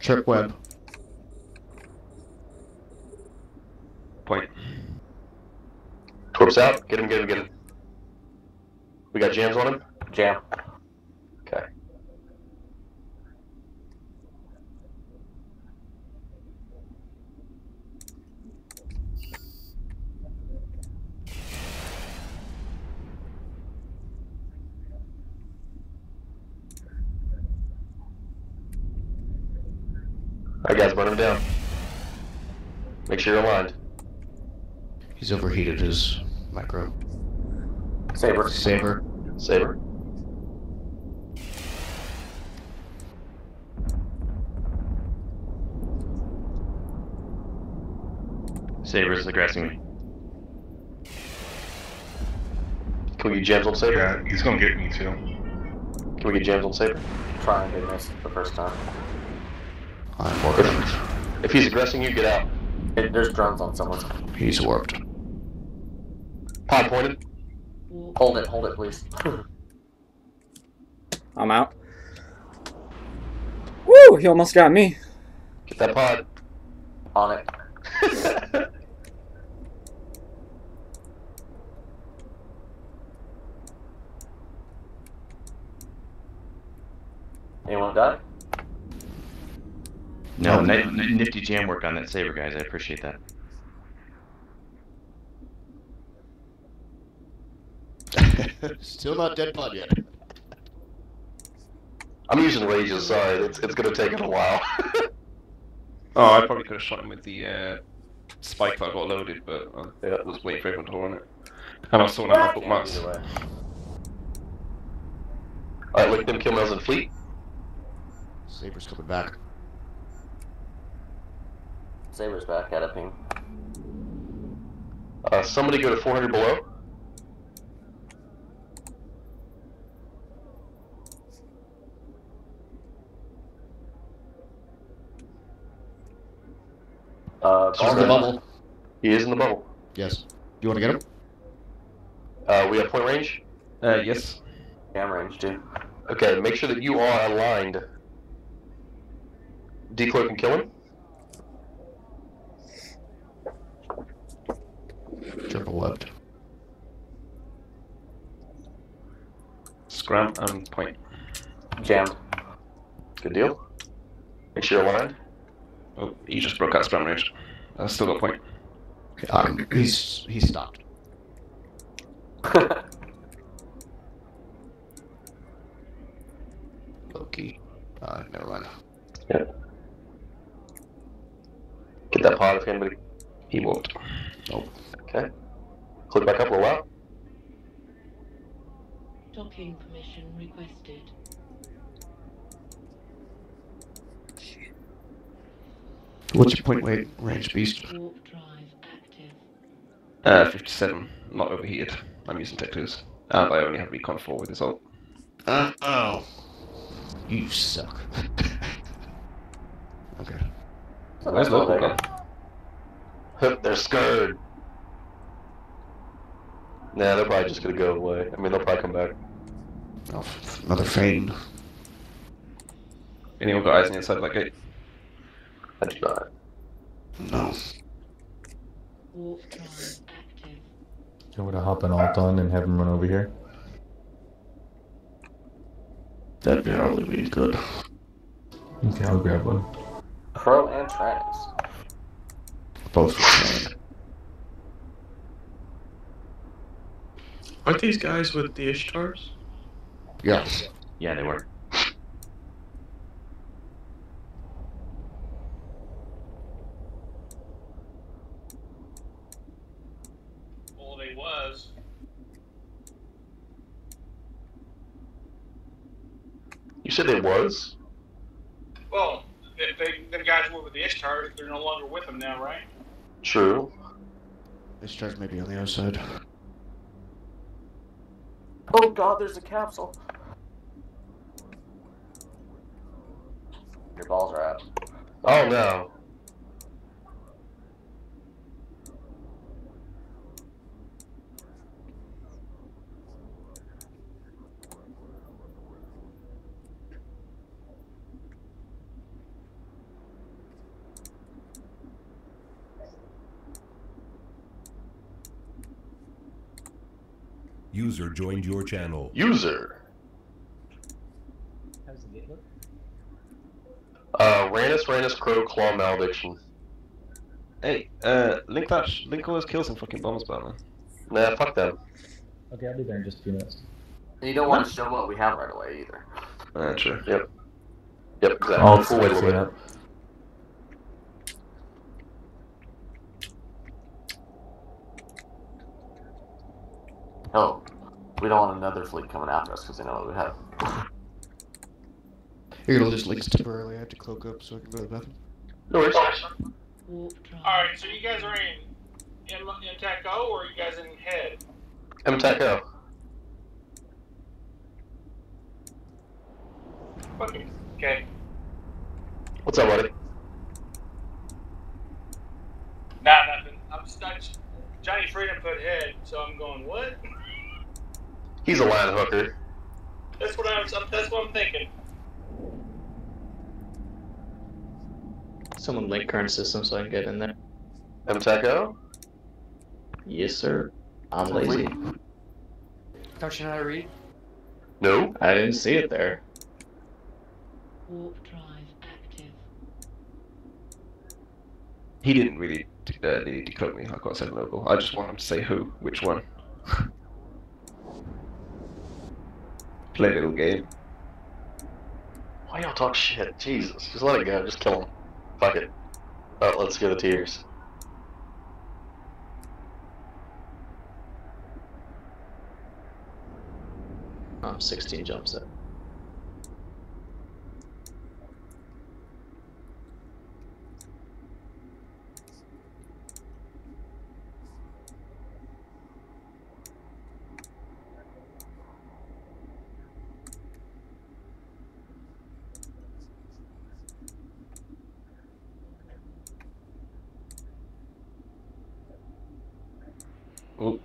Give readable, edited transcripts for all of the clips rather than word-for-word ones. Trip web. Point. Torp's out. Get him, get him, get him. We got jams on him? Jam. Okay. Alright guys, burn him down. Make sure you're aligned. He's overheated his micro. Saber. Saber. Saber. Saber's aggressing me. Can we get jams on Saber? Yeah, he's gonna get me too. Can we get jams on Saber? Try and get missed the first time. I'm warped. If he's aggressing you, get out. There's drones on someone. He's warped. Pod pointed. Hold it, please. I'm out. Woo! He almost got me. Get that pod. On it. Anyone die? No, nifty jam work on that Saber, guys. I appreciate that. Still not dead pod yet. I'm using Rage's side. It's gonna take it a while. Oh, I probably could have shot him with the spike that I got loaded, but I was waiting for everyone to hold on it. And I saw one of my bookmarks. Alright, lick them, kill Miles and Fleet. Saber's coming back. Saber's back at a ping. Somebody go to 400 below. He's in the bubble. He is in the bubble. Yes. You want to get him? We have point range? Yes. Cam range, too. Okay, make sure that you are aligned. Decoy can kill him. Triple left. Scrum and point. Jam. Good deal. Make sure you're aligned. Oh, he just broke out scrum range. I still got point. Okay, he's stopped. Loki. Never mind. Yeah. Get that pod if anybody. He won't. Nope. Okay. Click back up a while. Docking permission requested. What's your point weight range, Beast? 57. Not overheated. I'm using tech tools. And I only have recon 4 with this ult. Oh. You suck. Okay. Where's Local gone? They're scared. Nah, they're probably just gonna go away. I mean, they'll probably come back. Oh, another feign. Anyone got eyes on the inside of that gate? I do not. No. I'm gonna hop an alt on and have him run over here. That'd be probably really good. Okay, I'll grab one. Pro and Travis. Both. Aren't these guys with the Ishtars? Yeah. Yeah, they were. You said it was? Well, the guys were with the Ishtars, they're no longer with them now, right? True. Ishtars may be on the other side. Oh god, there's a capsule. Your balls are out. Oh no. User joined your channel. User. How's the look? Ranus, Crow, Claw, Malediction. Hey, link that, link all those kills in fucking Bombers Bar, man. Nah, fuck them. Okay, I'll be there in just a few minutes. And you don't want to show what we have right away either. Alright, sure. Yep. Yep, exactly. I'll just wait a little bit. Hell, we don't want another fleet coming after us because they know what we have. Here, it'll just leak temporarily. I have to cloak up so I can go to the bathroom. No worries. Alright, so you guys are in M-TACO or are you guys in head? M-TACO. Okay. What's up, buddy? Nah, nothing. I'm stuck. Johnny Freedom put head, so I'm going, what? He's a line hooker. That's what I'm thinking. Someone link current system so I can get in there. M-TACO? Yes, sir. I'm lazy. Don't you know how to read? No. I didn't see it there. Warp drive active. He didn't really decode me. I got 7 local. I just want him to say who, which one. Play a little game. Why y'all talk shit? Jesus. Just let it go. Just kill him. Fuck it. Alright, let's go to tiers. I'm 16 jumps in. Oh,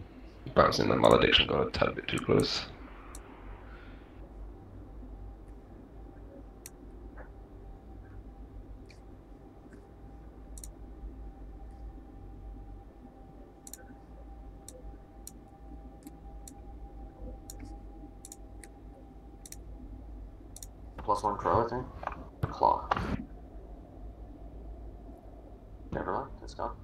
bouncing the malediction got a tad bit too close. +1 crow, I think. Claw. Never mind, it's gone.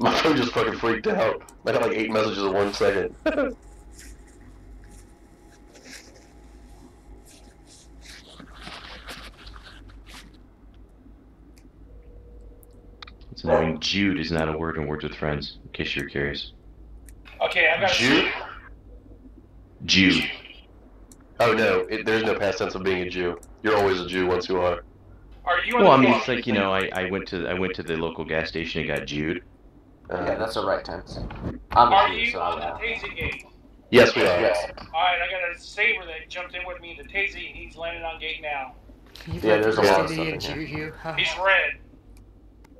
My phone just fucking freaked out. I got like 8 messages in 1 second. It's annoying. Jude is not a word in Words with Friends, in case you're curious. Okay, I've got Jude. Jew. Oh no, there's no past tense of being a Jew. You're always a Jew once you are. Are you well, I mean, it's like, you know, I went to the local gas station and got Jude. Yeah, that's the right tense. Are you on the Tazy gate? Yes, we are. Yes. Alright, I got a saber that jumped in with me, the Tazy, and he's landed on gate now. Yeah, there's a lot of stuff in here. He's red.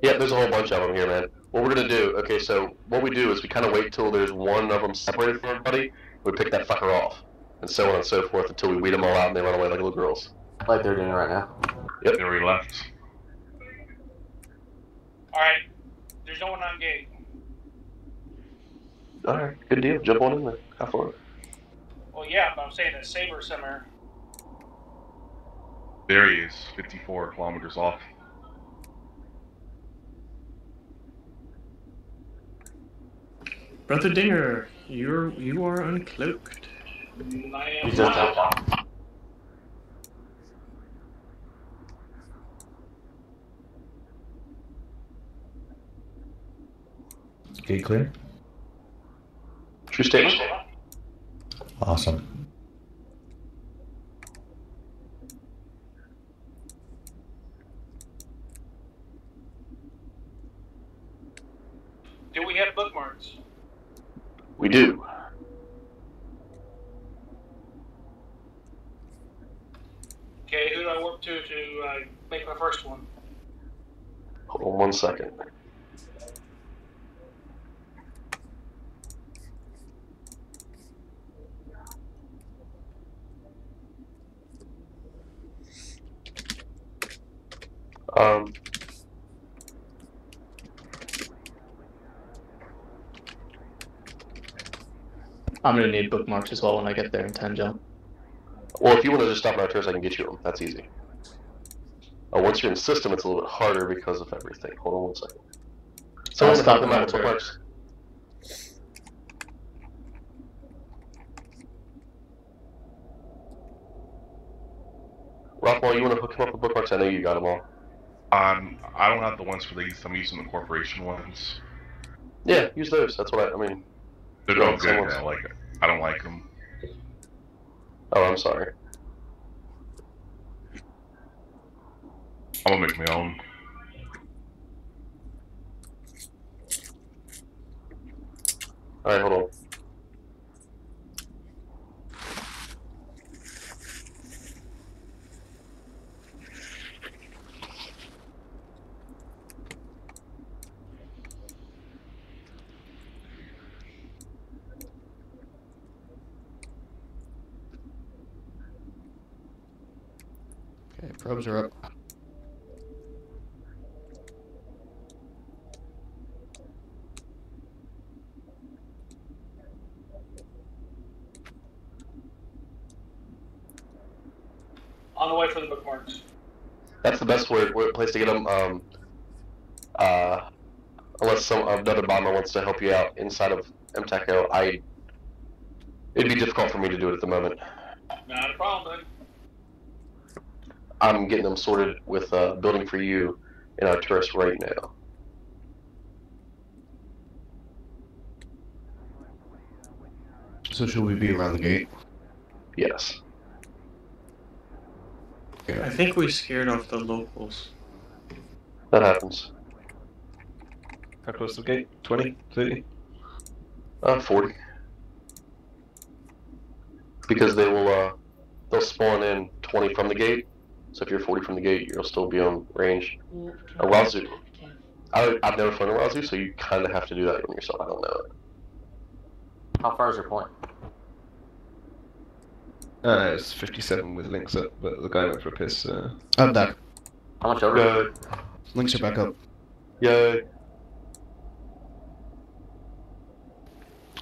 Yeah, there's a whole bunch of them here, man. What we're gonna do, okay, so what we do is we kind of wait till there's one of them separated from everybody, we pick that fucker off, and so on and so forth until we weed them all out and they run away like little girls. Like they're doing right now. Yep, there we left. Alright, there's no one on gate. Alright, good deal. Jump on in there. How far? Well, yeah, but I'm saying a saber somewhere. There he is, 54 kilometers off. Brother Dinger, you are uncloaked. I am not. Gate clear. True statement. Awesome. Do we have bookmarks? We do. Okay, who do I warp to make my first one? Hold on 1 second. I'm going to need bookmarks as well when I get there in Tanjung. Well, if you want to just stop by Arturis, I can get you them. That's easy. Once you're in system, it's a little bit harder because of everything. Hold on 1 second. Someone stop them at bookmarks. Rockwell, you want to hook him up with bookmarks? I know you got them all. I don't have the ones for these. I'm using the corporation ones. Yeah, use those. That's what I mean. They're all good. I like it. I don't like them. Oh, I'm sorry. I'm gonna make my own. All right, hold on. Probes are up. On the way for the bookmarks. That's the best place to get them. Unless another bomber wants to help you out inside of M-TACO, it'd be difficult for me to do it at the moment. Not a problem, dude. I'm getting them sorted with building for you in Arturis right now. So should we be around the gate? Yes. Okay. I think we scared off the locals. That happens. How close to the gate? 20? 30? 40. Because they will, they'll spawn in 20 from the gate. So if you're 40 from the gate, you'll still be on range. A Wazoo. I've never flown a Wazoo, so you kind of have to do that on yourself. I don't know it. How far is your point? It's 57 with Links up, but the guy went for a piss. I'm back. How much over? Links are back up. Yay.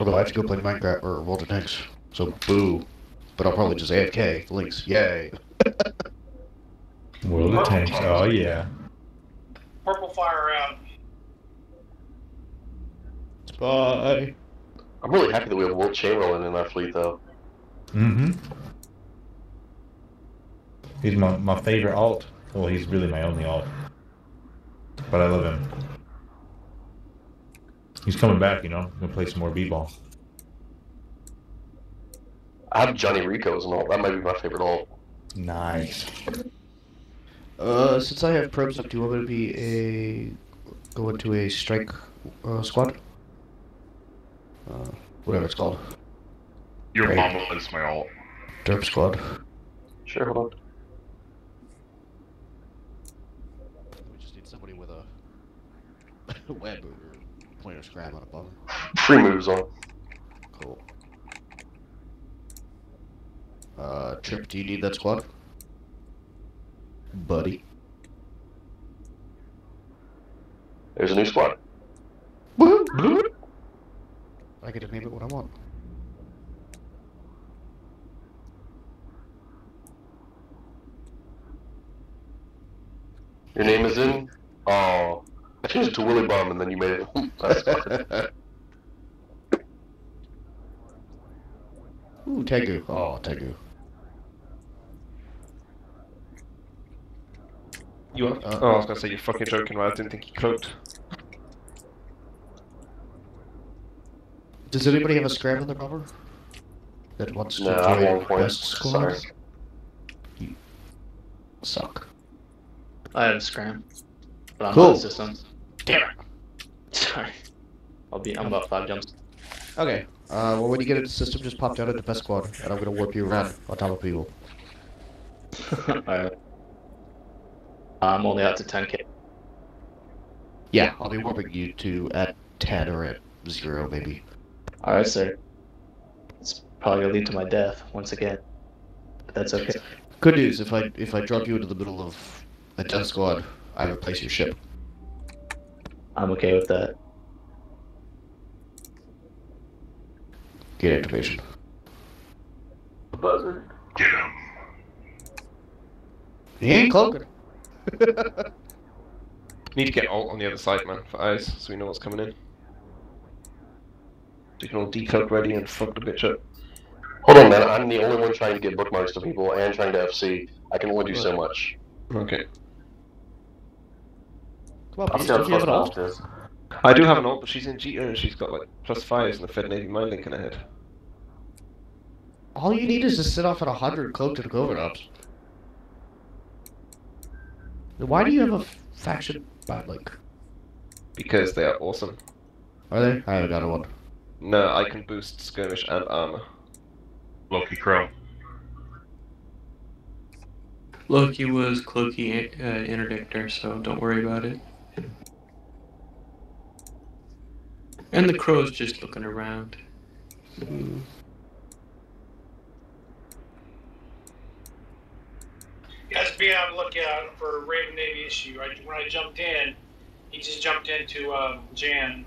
Although I have to go play Minecraft or World of Tanks, so boo. But I'll probably just AFK. Links, yay. World of Tanks, oh yeah. Purple fire out. Bye. I'm really happy that we have World Chamberlain in our fleet though. Mm-hmm. He's my favorite alt. Well, he's really my only alt. But I love him. He's coming back, you know. I'm gonna play some more b-ball. I have Johnny Rico as an alt. That might be my favorite alt. Nice. Since I have probes up, do you want me to be go into a strike squad? Whatever it's called. Your mama is my alt. Derp squad. Sure, hold on. We just need somebody with a web or pointer scram on a bomber. Free moves on. Cool. Trip, do you need that squad? Buddy. There's a new squad. I get to name it what I want. Your name is in? Oh. I changed it to Willy Bomb and then you made it. That's fine. Ooh, Tegu. Oh, Tegu. You are, oh, I was gonna say you're fucking joking, right? I didn't think he cloaked. Does anybody have a scram on their bomber? That wants to join the best squad? You suck. I have a scram. But I'm cool. Not in the system. Damn it! Sorry. I'm about 5 jumps. Okay. Well, when you get into the system, just pop down at the best squad, and I'm gonna warp you around on top of people. I'm only out to 10k. Yeah, I'll be warping you to at 10 or at 0, maybe. Alright, sir. It's probably gonna lead to my death, once again. But that's okay. Good news, if I drop you into the middle of a death squad, I replace your ship. I'm okay with that. Get activation. Buzzer. Get him. He ain't cloaking. Need to get alt on the other side, man, for eyes, so we know what's coming in. We can all decloak ready and fuck the bitch up. Hold on, man, I'm the only one trying to get bookmarks to people and trying to FC. I can only do so much. Okay. Well, I'm still have an alt. I do have an ult, but she's in Jita and she's got like +5s and the Fedinating Mind Link in her head. All you need is to sit off at 100 cloaked and covert ops. Why do you have a faction bad link? Because they are awesome. Are they? I haven't got a one. No, I can boost skirmish and armor. Loki Crow. Loki was Cloaky Interdictor, so don't worry about it. And the crow's just looking around. Mm. Yes, be on the lookout for a Raven Navy issue. When I jumped in, he just jumped into Jan.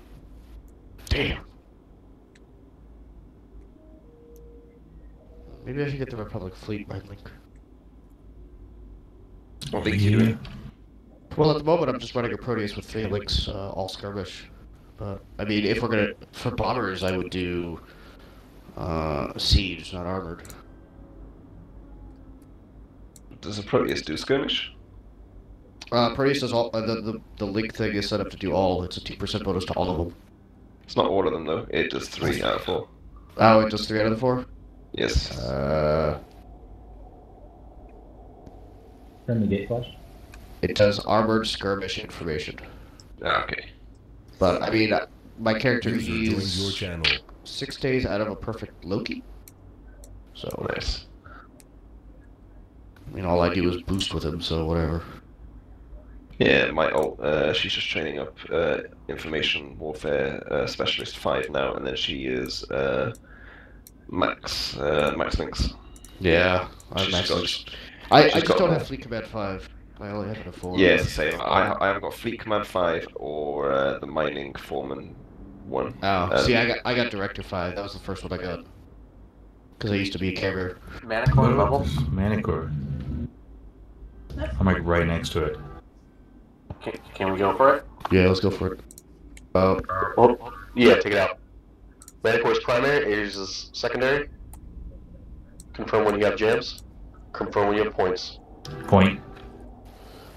Damn. Maybe I should get the Republic Fleet by link. I don't think you do. Well, at the moment, I'm just running a Proteus with 3 links, all skirmish. I mean, if we're gonna for bombers, I would do siege, not armored. Does a Proteus do skirmish? Proteus does all. The link thing is set up to do all. It's a 2% bonus to all of them. It's not all of them though. It does 3 out of 4. Oh, it does 3 out of 4. Yes. Friendly gate flash. It does armored skirmish information. Okay. But, I mean, my character is 6 days out of a perfect Loki. So, nice. I mean, all I do is boost with him, so whatever. Yeah, my ult, she's just training up Information Warfare Specialist 5 now, and then she is Max Links. Yeah, I'm Max Links. I just don't have Fleet Command 5. I only have it at 4. Yeah, same. I haven't got Fleet Command 5 or the Mining Foreman 1. Oh, see, I got Director 5. That was the first one I got. Because I used to be a carrier. Manticore level? Manticore. I'm like right next to it. Can we go for it? Yeah, let's go for it. Yeah, take it out. Manticore's primary, Ares is secondary. Confirm when you have jams. Confirm when you have points. Point.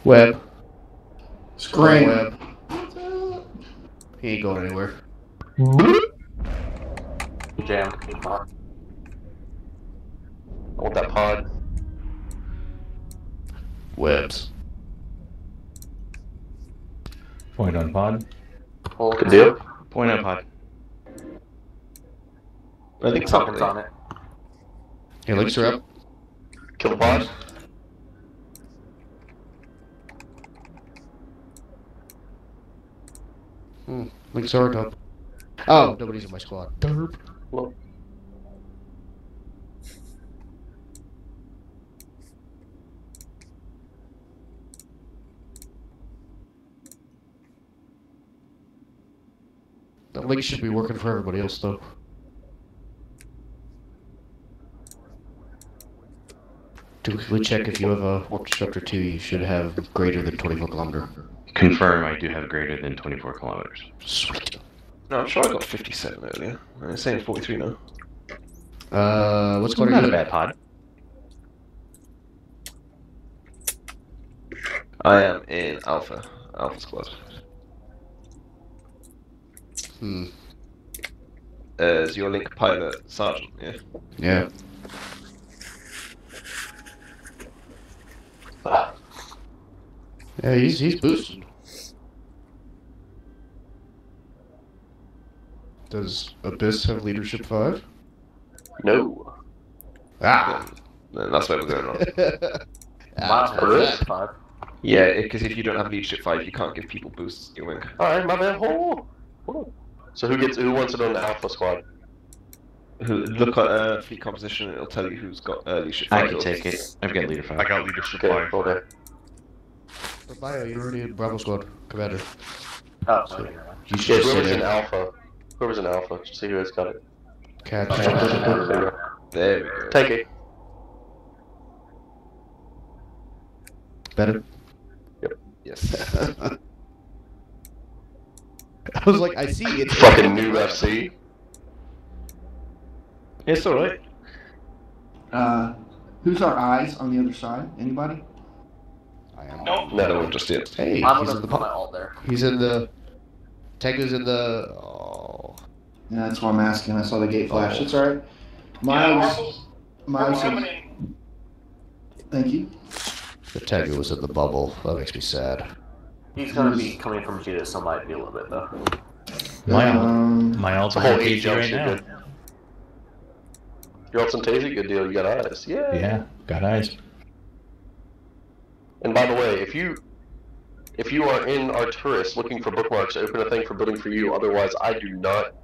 Web. Scream. Web. He ain't going anywhere. Jam. I want that pod. Webs. Point on pod. Good deal. Point on pod. I think something's on it. He looks her up. Kill the pod. Links are up. Oh, nobody's in my squad. Derp. Well. That link should be working for everybody else, though. To quickly check if you have a warp disruptor 2, you should have greater than 24 kilometer. Confirm, I do have greater than 24 kilometers. Sweet. No, I'm sure I got 57 earlier. I'm saying 43 now. What's going on? Not a bad pod. I am in Alpha. Alpha squad. Hmm. Is your link pilot sergeant, yeah? Yeah. Yeah, he's boosted. Does Abyss have leadership 5? No. Ah! Then that's where we're going wrong. Five. Yeah, because if you don't have leadership 5, you can't give people boosts. You win. Alright, my man. Oh. So who wants it on the Alpha Squad? Look at fleet composition, and it'll tell you who's got leadership 5. I can take it. I've got leadership 5. I got leadership 5. Okay. Bio, you're already in Bravo Squad, Commander. Oh, sorry. You should have said it. Whoever's in Alpha, just see who has got it. Catch. There we go. Take it. Better? Yep. Yes. I was like, I see it. Fucking new FC. It's alright. Who's our eyes on the other side? Anybody? I am. Nope. No, just yet. Hey, I'm going to put my alt there. He's in the... Tego's in the... Oh. Yeah, that's why I'm asking. I saw the gate flash. It's alright. Miles... Thank you. The Tego was in the bubble. That makes me sad. He's gonna be coming from Jita, so might be a little bit though. My ult's a whole AG right now. Good. Your ult's on Tazy, good deal. You got eyes. Yeah. Yeah, got eyes. And by the way, if you are in Arturis looking for bookmarks, open a thing for building for you. Otherwise, I do not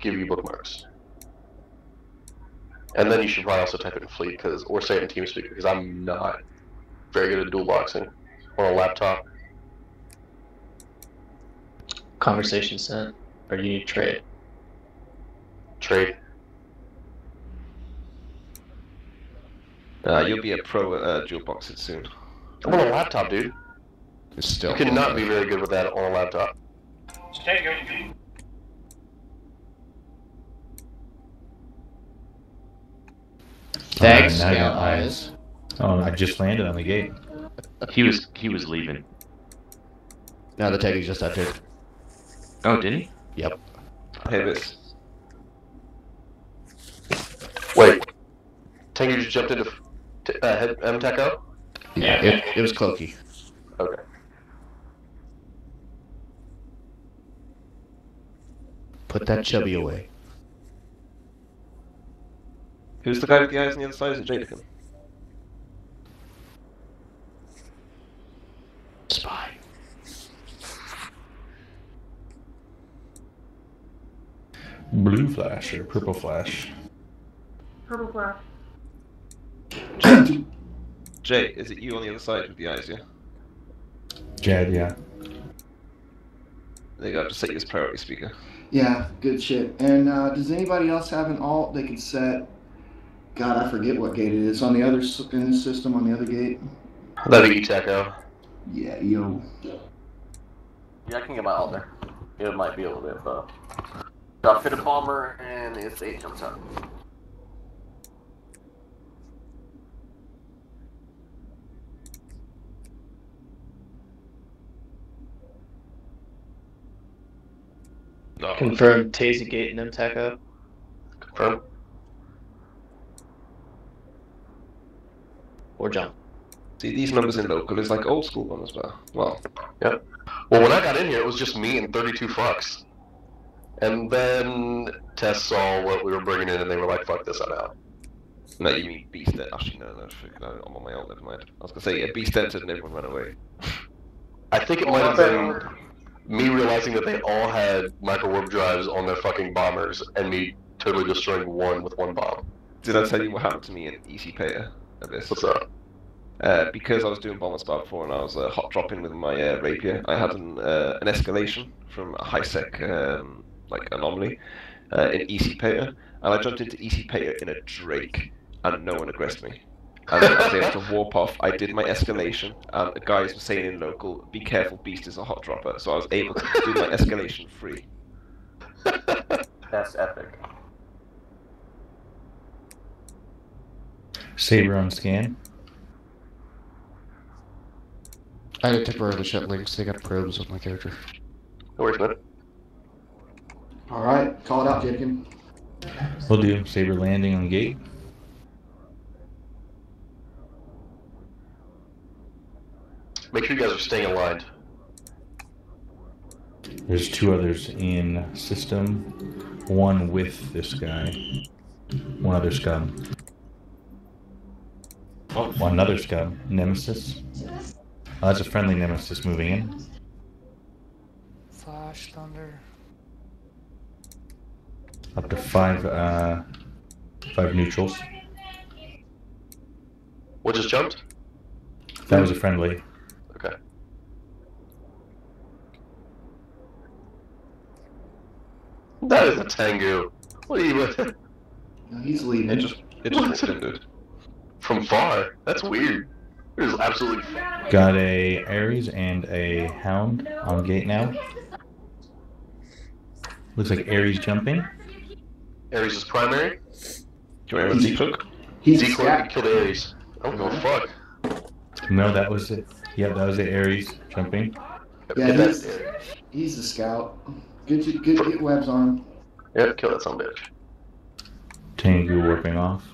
give you bookmarks. And then you should probably also type in fleet or say it in TeamSpeak because I'm not very good at dual boxing on a laptop. Conversation sent, or you need trade? Trade. You'll be a pro at dual boxing soon. I'm on a laptop, dude. It's still. You cannot be very good with that on a laptop. Stay good. Thanks, Scout Eyes. Oh, I just landed on the gate. He was leaving. No, the tag is just out here. Oh, did he? Yep. Hey, this. Wait. Tango just jumped into M-TACO? Yeah, it was Cloaky. Okay. Put that chubby away. Who's the guy with the eyes on the other side? Is it Jadakin? Spy. Blue flash or purple flash? Purple flash. Jay, is it you on the other side with the eyes, yeah? Jad, yeah. There you go, just set you as priority speaker. Yeah, good shit. And does anybody else have an alt they can set? God, I forget what gate it is. On the other in the system, on the other gate. That'd be Etaco. Yeah, yo. Yeah, I can get my alt there. It might be a little bit, but... I fit a bomber, and it's 8 jumps up. No. Confirm Tazy Gate and M-TACO. Confirm. Or jump. See, these numbers in local is like old school ones as well. Well, yep. Well, when I got in here, it was just me and 32 fucks. And then Tess saw what we were bringing in and they were like, fuck this, I'm out. No, you mean Beast Ed. Actually, no, I'm on my own, never mind. I was gonna say, yeah, Beast entered and everyone ran away. I think it might have been me realizing that they all had micro warp drives on their fucking bombers and me totally destroying one with one bomb. Did I tell you what happened to me in EC Payer? What's up? Because I was doing Bombers Bar before and I was hot dropping with my rapier, I had an escalation from a high sec like anomaly in EC Payer, and I jumped into EC Payer in a Drake, and no one aggressed me. And I was able to warp off. I did my escalation, and the guys were saying in local, "Be careful, Beast is a hot dropper." So I was able to do my escalation free. That's epic. Saber on scan. I had temporarily shut links. They got probes with my character. No worries about it. All right, call it out, Jadakin. We'll do Saber landing on gate. Make sure you guys are staying aligned. There's two others in system. One with this guy. One other scum. Oh, another scum. Nemesis. Oh, that's a friendly Nemesis moving in. Flash, thunder. Up to five neutrals. What just jumped? That was a friendly. Okay. That is a Tengu. What are you with? He's leaving. It just extended. From far. That's weird. It is absolutely. Got a Ares and a Hound on gate now. Looks like Ares jumping. Ares is primary. Do you remember Z-Cook? Z-Cook killed Ares. I don't give a fuck. No, that was it. Yeah, that was the Ares jumping. Yeah, he's a scout. Get webs on him. Yep, kill that son of a bitch. Tengu warping off.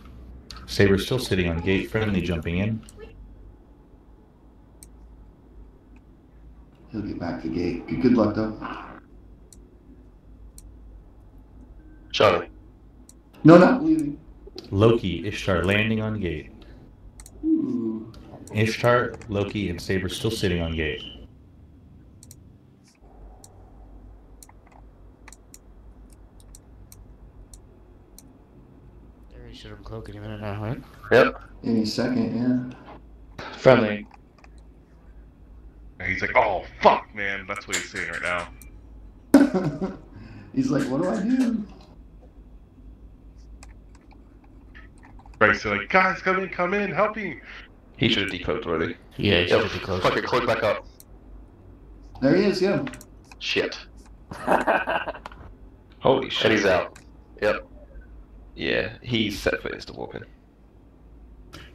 Saber's still sitting on gate, friendly jumping in. He'll get back to gate. Good luck, though. Charlie. No, not leaving. Loki, Ishtar landing on gate. Ooh. Ishtar, Loki, and Saber still sitting on gate. He should have cloaked in a minute now, right? Yep. Any second, yeah. Friendly. And he's like, oh, fuck, man. That's what he's saying right now. He's like, what do I do? Right, so like, guys, come in, help me. He should have decloaked already. Yeah, he should have decloaked. Fuck it, cloak back up. There he is, yeah. Shit. Holy shit. And he's out. Yep. Yeah, he's set for insta warping.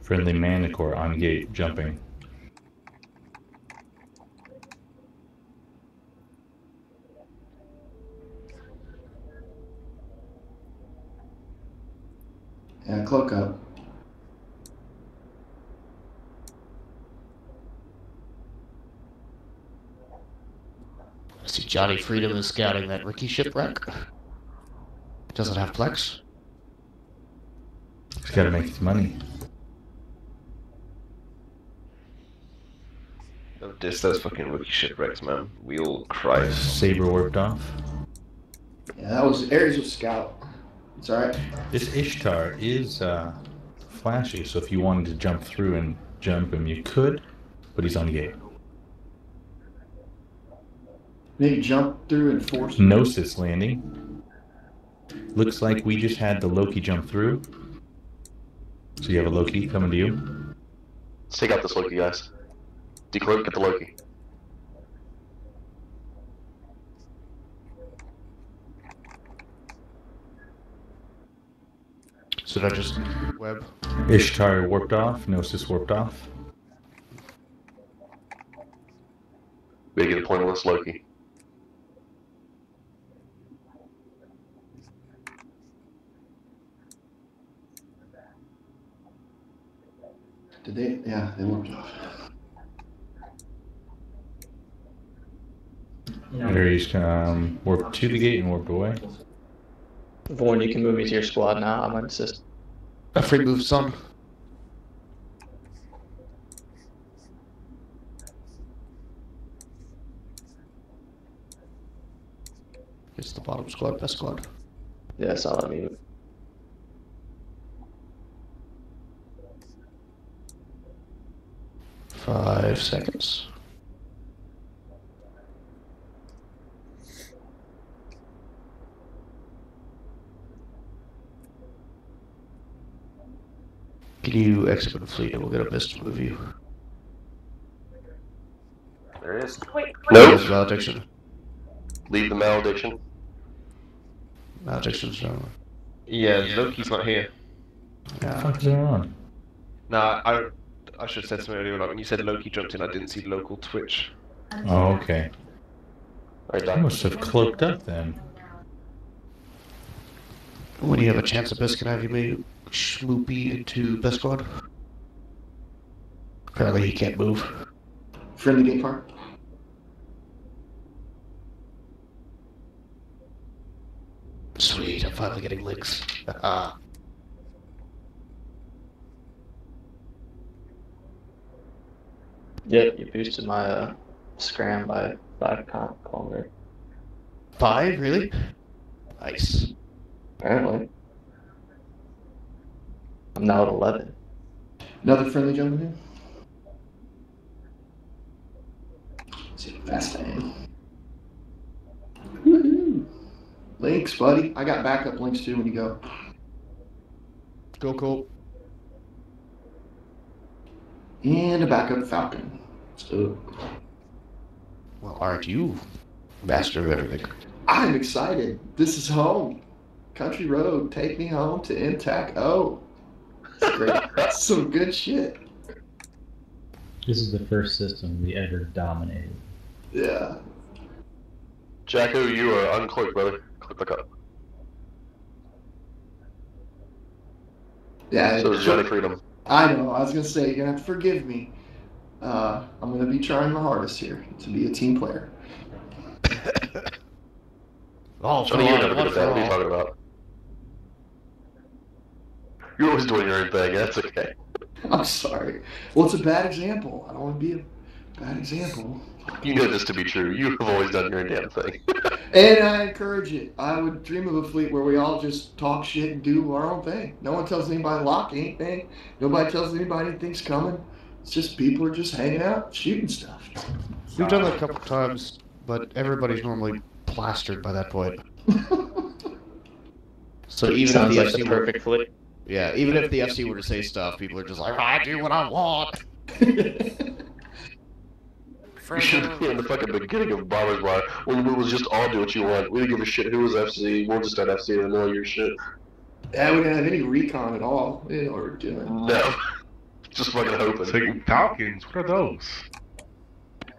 Friendly Manticore on gate, jumping. And cloak up. I see Johnny Freedom is scouting that Ricky shipwreck. Doesn't have Plex. He's gotta make his money. Don't diss those fucking Ricky shipwrecks, man. We all cry. Saber warped off. Yeah, that was Ares with scout. It's alright. This Ishtar is flashy, so if you wanted to jump through and jump him, you could, but he's on gate. Maybe jump through and force him. Gnosis landing. Looks like we just had the Loki jump through. So you have a Loki coming to you. Let's take out this Loki, guys. Decloak, get the Loki. So did I just web? Ishtar warped off, Gnosis warped off. We get a pointless Loki. Did they? Yeah, they warped off. Ares warped to the gate and warped away. Vaughn, you can move me to your squad now. I'm on assist. A free move, son. It's the bottom squad, best squad. Yeah, I saw that move. Five seconds. Can you exit the fleet and we'll get a missed move you? There it is. Nope. Malediction. Leave the malediction. Malediction's wrong. Yeah, Loki's not here. What the fuck is going on? Nah, I should have said something earlier. Like when you said Loki jumped in, I didn't see the local Twitch. Oh, okay. I must have cloaked up then. When you have a chance of biscuit, have you made Schloopy into best squad? Apparently he can't move. Friendly gate car. Sweet, I'm finally getting licks. Haha. Yep, you boosted my scram by 5 kilometers. 5? Really? Nice. Apparently. I'm now at 11. Another friendly gentleman here? See, fascinating. Woohoo! Links, buddy. I got backup links too when you go. Go, Colt. And a backup Falcon. So. Well, aren't you master of everything? I'm excited. This is home. Country road. Take me home to M-TACO. Great. That's some good shit. This is the first system we ever dominated. Yeah. Jacko, you are uncloaked, brother. Click back up. Yeah. So it's Johnny Freedom. I know. I was going to say, you're going to have to forgive me. I'm going to be trying my hardest here to be a team player. Oh, Johnny, you never did that. What are you talking about? You're always doing your own thing. That's okay. I'm sorry. Well, it's a bad example. I don't want to be a bad example. You know this to be true. You have always done your own damn thing. And I encourage it. I would dream of a fleet where we all just talk shit and do our own thing. No one tells anybody to lock anything. Nobody tells anybody anything's coming. It's just people are just hanging out, shooting stuff. We've done that a couple of times, but everybody's normally plastered by that point. So even sounds if the like FC the perfect were... fleet. Yeah, even if the FC were to say stuff, people are just like, I do what I want! We should be in the fucking beginning of Bombers Bar when we was just all do what you want. We didn't give a shit who was FC, we'll just start FC and all your shit. Yeah, we didn't have any recon at all. We didn't know what we were doing. No. Just fucking hoping. Falcons, what are those?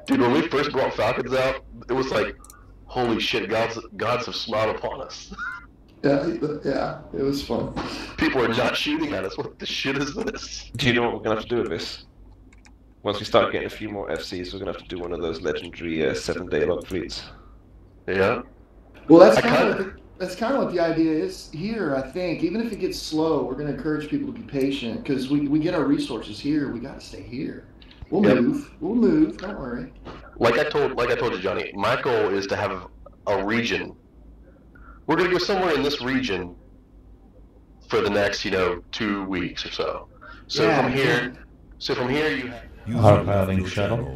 Dude, when we first brought Falcons out, it was like, holy shit, gods have smiled upon us. Yeah, it was fun. People are not shooting at us. What the shit is this? Do you know what we're going to have to do with this? Once we start getting a few more FCs, we're going to have to do one of those legendary 7-day log fleets. Yeah? Well, that's kind of what the idea is here, I think. Even if it gets slow, we're going to encourage people to be patient, because we get our resources here. We got to stay here. We'll move. We'll move. Don't worry. Like I told you, Johnny, my goal is to have a region. We're going to go somewhere in this region for the next, 2 weeks or so. So yeah, from here you have piloting shuttle.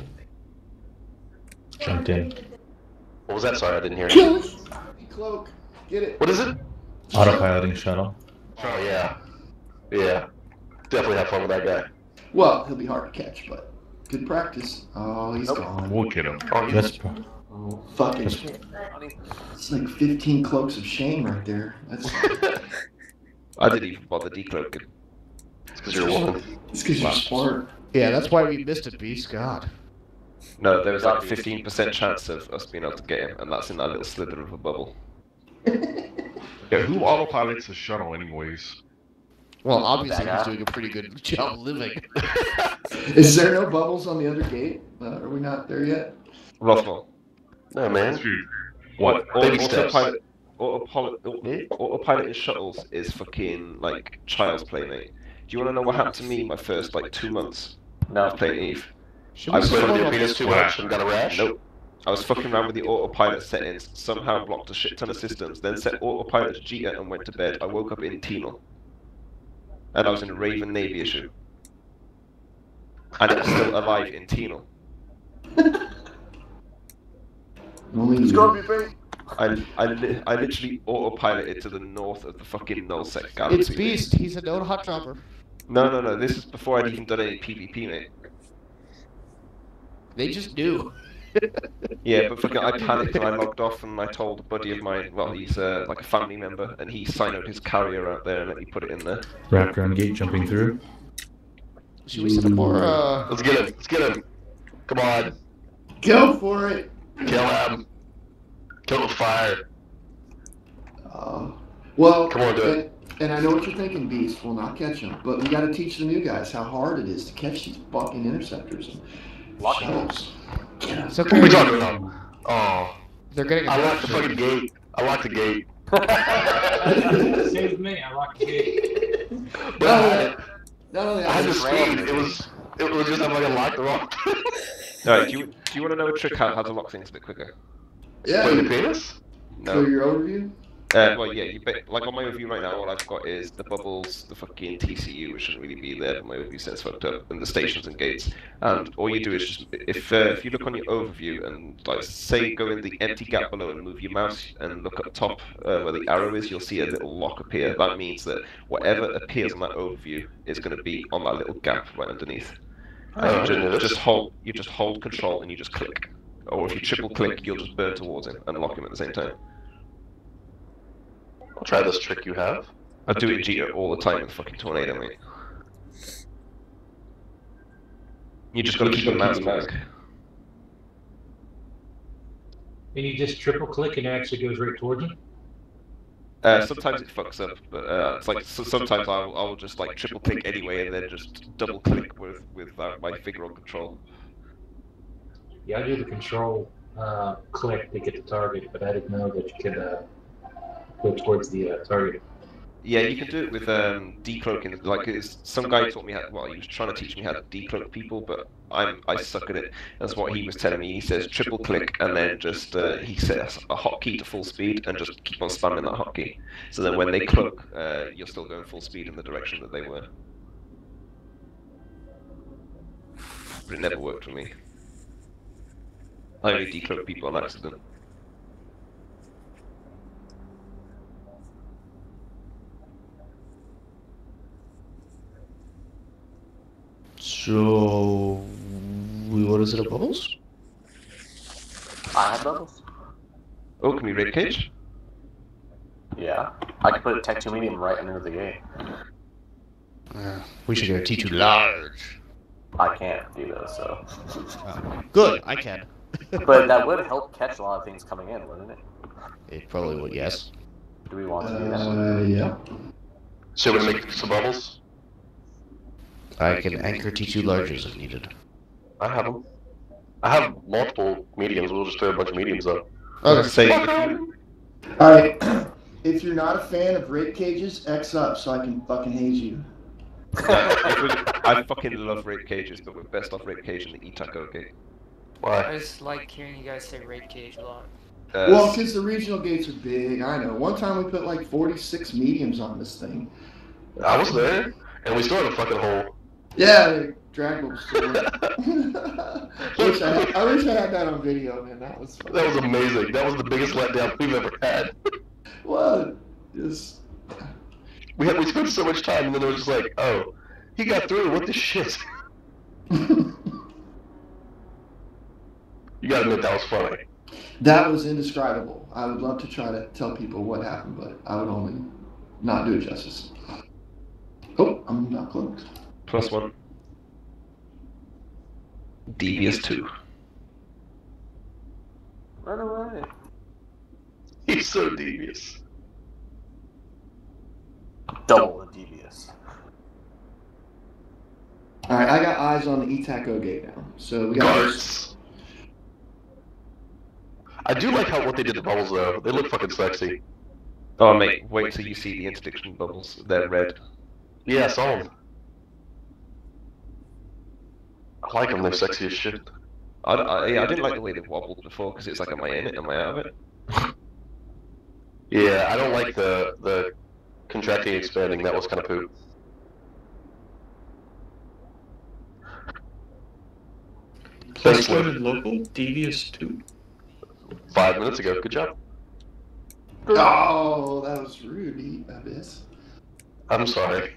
Jumped in. What was that? Sorry, I didn't hear it. Cloak. Get it. What is it? Autopiloting shuttle. Oh, yeah. Yeah. Definitely have fun with that guy. Well, he'll be hard to catch, but good practice. Oh, he's gone. We'll get him. Oh, oh, fucking shit. It's like 15 cloaks of shame right there. That's... I didn't even bother decloaking. It's because you're a woman. It's because you're smart. Yeah, that's why we missed it, Beast. God. No, there was like a 15% chance of us being able to get him, and that's in that little slither of a bubble. Yeah, who autopilots the shuttle anyways? Well, obviously he's doing a pretty good job living. Is there no bubbles on the other gate? Are we not there yet? Ruffle. No, man. What? Autopilot shuttles is fucking, like, child's play, mate. Do you want to know what happened to me my first, 2 months? Now I've played EVE. I was playing with the penis too much and got a rash? Nope. I was fucking around with the autopilot settings, somehow blocked a shit ton of systems, then set autopilot to Jita and went to bed. I woke up in Tino. And I was in a Raven Navy issue. And I was still alive in Tino. It's gonna be big. I literally autopiloted to the north of the fucking nullsec galaxy. It's Beast. He's an old hot dropper. No. This is before I'd even done any PvP, mate. They just do. Yeah, but fucking, I panicked and I logged off and I told a buddy of mine. Well, he's like a family member, and he signed his carrier out there and let me put it in there. Wraparound gate jumping through. Should we set up more? Let's get him. Let's get him. Come on. Go for it. Kill him. Kill the fire. Well, come on, do it. And I know what you're thinking, Beast. We'll not catch him, but we got to teach the new guys how hard it is to catch these fucking interceptors and shuttles. Yeah. So what are we talking about? Oh, they're getting. I locked the fucking gate. I locked the gate. Save me, I locked the gate. No, I had the screen. It was just like I locked the wrong. Alright, do you want to know a trick how to lock things a bit quicker? Yeah. Play the penis? No. For your overview? Well, yeah, like on my review right now, all I've got is the bubbles, the fucking TCU, which shouldn't really be there, but my review says fucked up, and the stations and gates. And all you do is just, if you look on your overview and, like, say go in the empty gap below and move your mouse and look up top where the arrow is, you'll see a little lock appear. That means that whatever appears on that overview is going to be on that little gap right underneath. And you just hold control and you just click. Or if you triple click, you'll just burn towards him and lock him at the same time. I'll try this trick you have. I do it Jita all the time with fucking tornado, mate. You just gotta keep your mouse back. And you just triple click and it actually goes right towards you? Sometimes it fucks up, but it's like, so sometimes I'll just like triple click anyway and then just double click with my finger on control. Yeah, I do the control click to get the target, but I didn't know that you could go towards the target. Yeah, you can do it with decloaking. Like, some guy taught me how. Well, he was trying to teach me how to decloak people, but I suck at it. That's what he was telling me. He says triple click, and then just he sets a hotkey to full speed, and just keep on spamming that hotkey. So then when they cloak, you're still going full speed in the direction that they were. But it never worked for me. I only decloak people on accident. So... we want to set up bubbles? I have bubbles. Oh, can we raid cage? Yeah. I can put a Tech 2 medium right under the gate. We should go T2 large. I can't do that, so... Oh. Good, I can. But that would help catch a lot of things coming in, wouldn't it? It probably would, yes. Do we want to do that? Yeah. Should we make some bubbles? I can anchor T2 larges if needed. I have them. I have multiple mediums, we'll just throw a bunch of mediums up. Okay. Alright, if you're not a fan of raid cages, X up so I can fucking haze you. I fucking love raid cages, but we're best off raid cage in the Etaco gate. Why? I just like hearing you guys say raid cage a lot. Well, because the regional gates are big, I know. One time we put like 46 mediums on this thing. I was there, and we still had a fucking hole. Yeah, the Dragon was still in. I wish I had that on video, man. That was fun. That was amazing. That was the biggest letdown we've ever had. Well, just... We spent so much time, and then it was just like, oh, he got through, what the shit? You gotta admit that was funny. That was indescribable. I would love to try to tell people what happened, but I would only not do it justice. Oh, I'm not cloaked. +1. Devious 2. Run away. He's so devious. Double the devious. Alright, I got eyes on the Etaco gate now. So we got guards. I do like how what they did to the bubbles though. They look fucking sexy. Oh mate, wait till you see the interdiction bubbles. They're red. Yeah, I saw them. I like them. They're sexy as shit. I didn't like the way they wobbled before because it's like, am I in it? Am I out of it? Yeah, I don't like the contracting and expanding. That was kind of poop. Place loaded local Devious 2. 5 minutes ago. Good job. Oh, that was rude, Abyss. I'm sorry.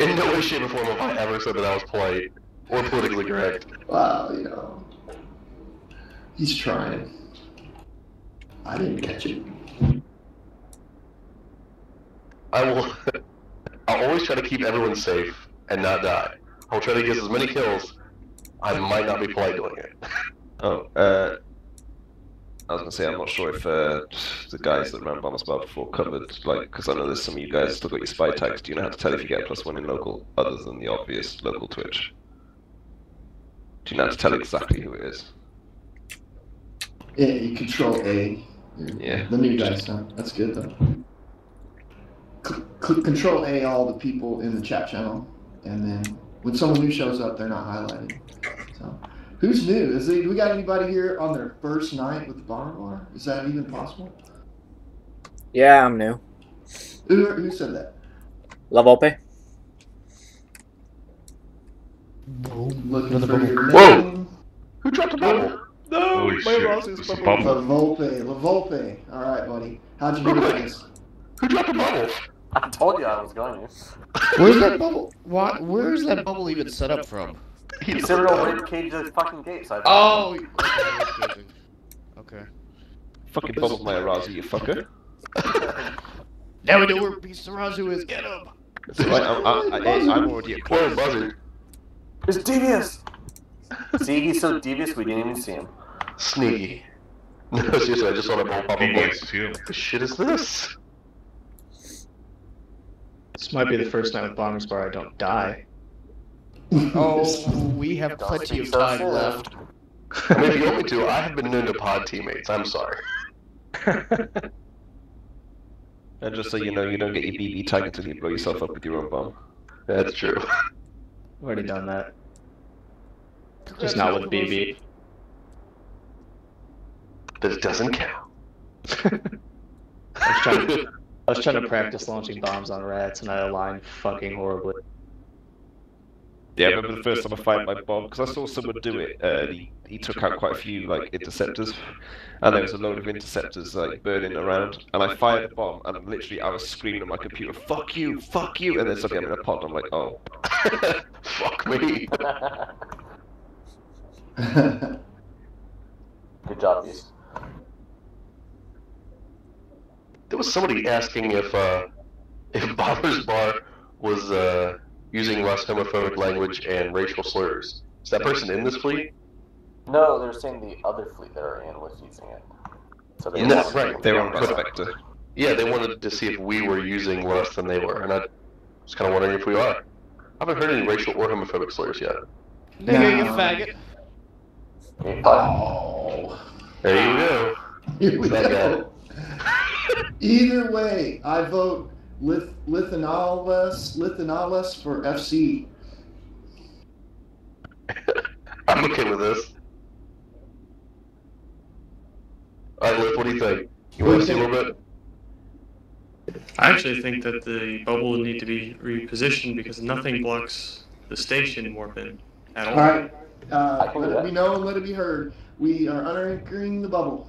In no way, shape, or form have I ever said that I was polite or politically correct. Well, you know, he's trying. I didn't catch it. I'll always try to keep everyone safe and not die. I'll try to get as many kills. I might not be polite doing it. Oh, I was gonna say, I'm not sure if the guys that ran Bombers Bar before covered, like, because I know there's some of you guys still got your spy tags. Do you know how to tell if you get a +1 in local, other than the obvious local Twitch? Do you know how to tell exactly who it is? Yeah, you control A. Yeah. The new dice, huh? That's good, though. Click Control A, all the people in the chat channel, and then when someone new shows up, they're not highlighted. So, who's new? Do we got anybody here on their first night with the Bomber Bar? Is that even possible? Yeah, I'm new. Who said that? Lavolpe. Looking for your name. Who dropped a bubble? No, holy my shit, this is bubble. Lavolpe. All right, buddy. How'd you do this? Who dropped a bubble? I told you I was going. Where's that bubble? Why? Where's that bubble even set up from? He set it over the cage of the fucking gates. I oh. Okay. Fucking bubble my Arazu, you fucker. Now we know where Arazu is. Get him. I'm already at Clone Buzzard. It's devious! See, he's so devious we didn't even see him. Sneaky. No, seriously, I just want to pop a voice. What the shit is this? This might be the first night at Bombers Bar I don't die. Oh, we have plenty of time left. I mean, you only two. I have been known to pod teammates, I'm sorry. And just so you know, you don't get your BB tag until you blow yourself up with your own bomb. That's true. I've already done that. Just not with BB. This doesn't count. I was trying to practice launching bombs on rats, and I aligned fucking horribly. Yeah, I remember the first time I fired my bomb, because I saw someone do it. He took out quite a few, like, interceptors, and there was a load of interceptors, like, burning around, and I fired the bomb, and literally I was screaming at my computer, fuck you, and then suddenly I'm in a pod, and I'm like, oh. Fuck me. Good job, Beast. There was somebody asking if Bombers Bar was using less homophobic language and racial slurs. Is that person in this fleet? No, they're saying the other fleet they're in was using it. So they right. They were on Prospector. Yeah, they wanted to see if we were using less than they were, and I was kind of wondering if we are. I haven't heard any racial or homophobic slurs yet. Nigga, you faggot. Oh. There you go. Here we go. Either way, I vote Lithanales for FC. I'm okay with this. Alright, Lith, what do you think? You want to see a little bit? I actually think that the bubble would need to be repositioned because nothing blocks the station warp in at all. Alright, let it be known, let it be heard. We are unanchoring the bubble.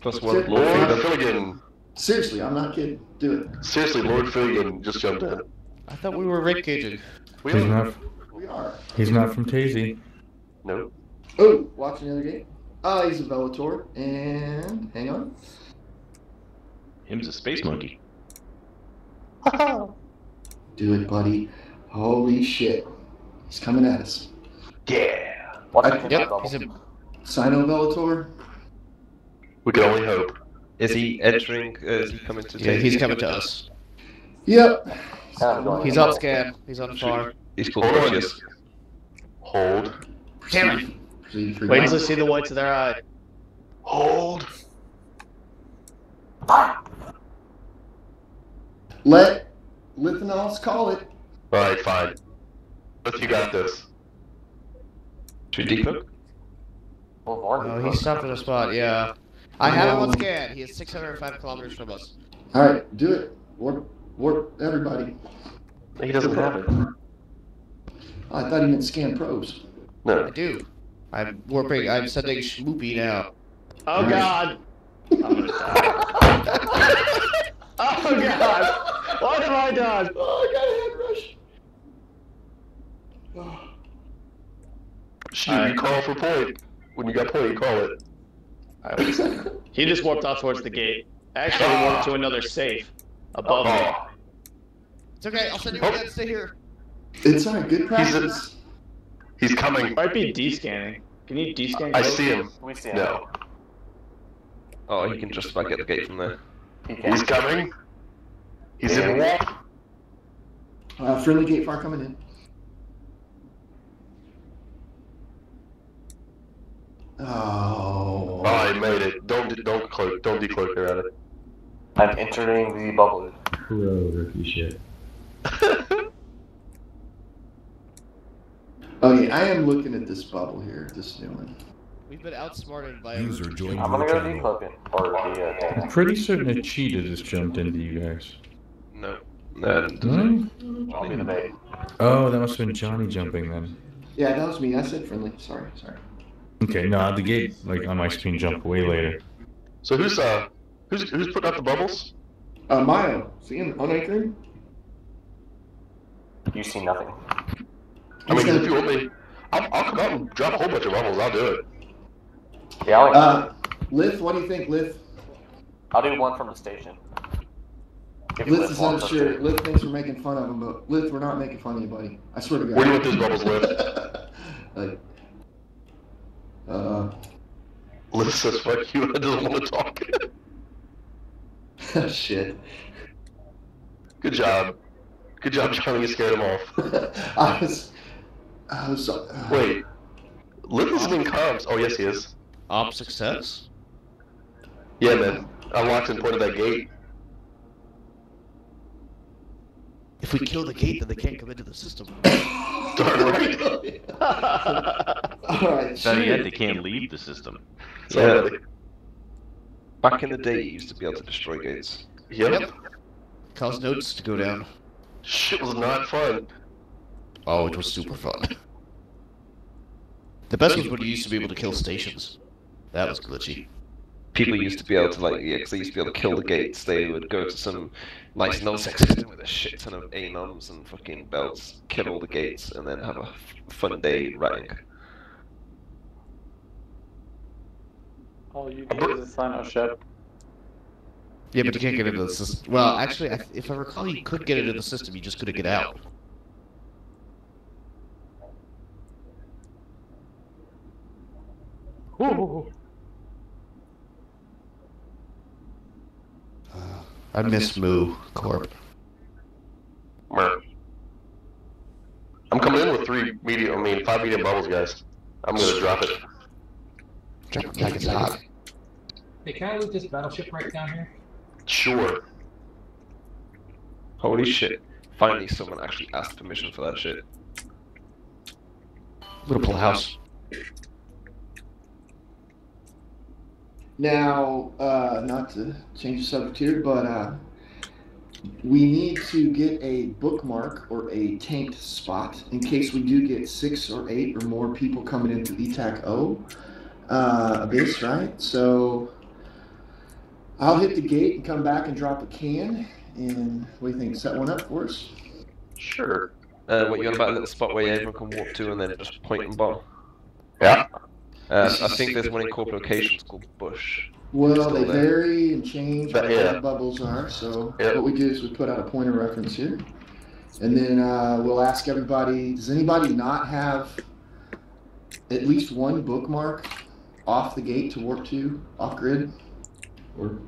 Plus one. Lord Filligan. Seriously, I'm not kidding. Do it. Seriously, Lord Filligan just jumped in. I thought we were Rick Caging. We are. He's not from Tazy. Nope. Oh, watch another game. He's a Vellator, and hang on. Him's a space monkey. Do it, buddy. Holy shit. He's coming at us. Yeah. Yep. He's a Sino Vellator. We can only hope. Is he entering? Is he coming to? Yeah, he's coming to us. Yep. He's on scab. He's on far. He's called Gorgeous. Hold. Damn it. Wait till I see the whites of their eye. Hold. Let Lithanals call it. Alright, fine. But you got this. Should we decook? Oh, he's stopped at a spot, yeah. I have him on scan. He is 605 kilometers from us. Alright, do it. Warp everybody. He doesn't have it. Oh, I thought he meant scan probes. No. I do. I'm warping. I'm sending Shmoopy now. Oh, God. I'm gonna die. Oh god! What have I done? Oh, I got a head rush. Shoot, you call for point. When you got point, you call it. He just warped off towards the gate. Actually, warped to another safe above me. It's okay, I'll send you again. Stay here. It's all right, good practice. He's coming. He might be descanning. Can you descan? I see him. We see him. No. Oh, he can just about get the gate from there. He's coming. He's in the wall. Friendly gate far coming in. Oh. I made it. Don't click. Don't declick her at it. I'm entering the bubble. Pro rookie shit. Okay, I am looking at this bubble here. This new one. We've been outsmarted by. User joined I'm gonna go decloak it. I'm pretty certain a cheetah just jumped into you guys. No. That oh, that must have been Johnny jumping then. Yeah, that was me. I said friendly. Sorry. Okay, no, the gate like on my screen jumped way later. So who's putting out the bubbles? Mayo. See him on my screen? You see nothing. I mean, if you want me, I'll come out and drop a whole bunch of bubbles. I'll do it. Yeah. Liv, what do you think, Liv? I'll do one from the station. Liv is not sure. Liv thinks we're making fun of him, but Liv, we're not making fun of anybody. I swear to God. Where do you want those bubbles, Liv? Like, Liv says, "Fuck you." I just want to talk. Shit. Good job. Good job, Johnny. You scared him off. I was. Wait. Liv isn't in comms. Oh yes, he is. Op success. Yeah, man. I locked and pointed that gate. If we kill the gate, then they can't come into the system. Darn right. Alright, so yet they can't leave the system. Yeah. Back in the day, you used to be able to destroy gates. Yep. Cause nodes to go down. Shit was not fun. Oh, it was super fun. The best was when you used to be able to kill stations. That was glitchy. People used to be able to, like, because they used to be able to kill the gates, they would go to some nice null-sex system with a shit ton of anoms and fucking belts, kill all the gates, and then have a fun day rank. All you need is a sign-up. Yeah, but you can't get into the system. Well, actually, if I recall, you could get into the system, you just couldn't get out. Ooh. I miss Moo Corp. I'm coming in with five medium bubbles, guys. I'm gonna drop it. Drop it like it's hot. Hey, can I loot this battleship right down here? Sure. Holy shit. Finally someone actually asked permission for that shit. Little house. Now, not to change the subject here, but we need to get a bookmark or a tanked spot in case we do get 6 or 8 or more people coming into Etaco Abyss, right? So I'll hit the gate and come back and drop a can. And what do you think? Set one up for us? Sure. What you want about a little spot where everyone can walk to and then just point and bomb? Yeah. I think there's one in corporate locations called Bush. Well, they vary and change what the bubbles are, so what we do is we put out a point of reference here. And then we'll ask everybody, does anybody not have at least one bookmark off the gate to warp to, off grid? Or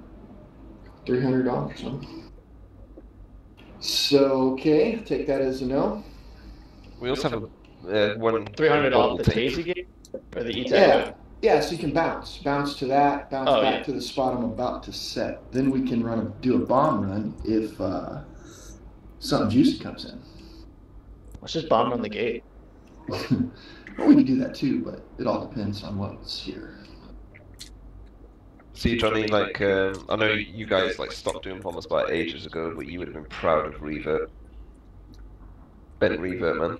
$300 or something? So, okay, take that as a no. We also have a one $300 off the Tazy gate? Or the E-TACO? Yeah, so you can bounce to that, bounce back to the spot I'm about to set. Then we can do a bomb run if something juicy comes in. Let's just bomb run the gate. Well, we can do that too, but it all depends on what's here. See, Johnny, like I know you guys like stopped doing Bombers Bar ages ago, but you would have been proud of Revert. Ben Revert, man.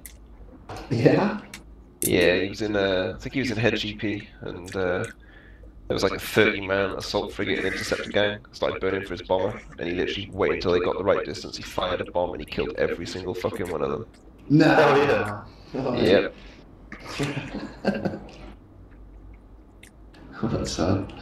Yeah. Yeah, he was in I think he was in Head GP, and there was like a 30-man assault frigate and interceptor gang. Started burning for his bomber, and he literally waited until they got the right distance. He fired a bomb and he killed every single fucking one of them. No. Oh, yeah. Yep. What's up?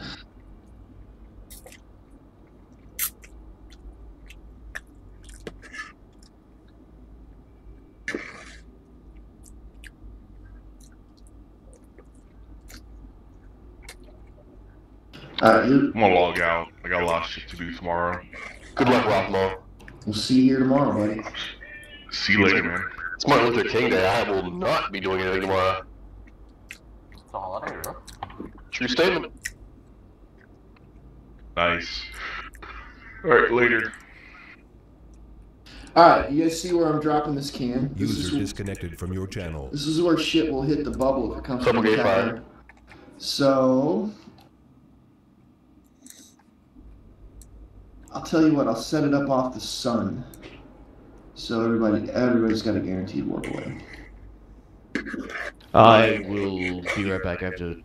I'm gonna log out. I got a lot of shit to do tomorrow. Good luck, Rothmo. We'll see you here tomorrow, buddy. See you later, man. It's Martin Luther King Day. I will not be doing anything tomorrow. It's a holiday, bro. True statement. Nice. Alright, later. Alright, you guys see where I'm dropping this can? This User is disconnected from your channel. This is where shit will hit the bubble if it comes from the tower. So, I'll tell you what, I'll set it up off the sun. So everybody's got a guaranteed warp away. I will be right back. I have to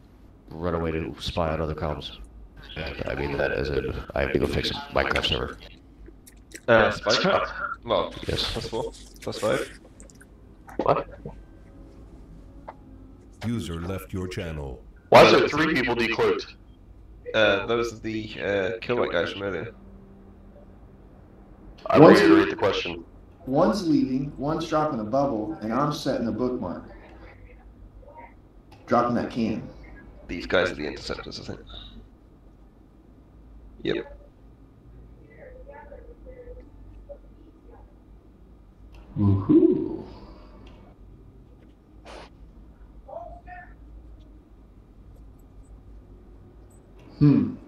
run away to spy on other comms. I mean that as in, I have to go fix my Minecraft server. Spycraft? No. Yes. +4. +5. What? User left your channel. Why is there 3 people decloaked? Those are the killback guys from earlier. I want to read the question. One's leaving, one's dropping a bubble, and I'm setting a bookmark. Dropping that can. These guys are the interceptors, I think. Yep. Woohoo!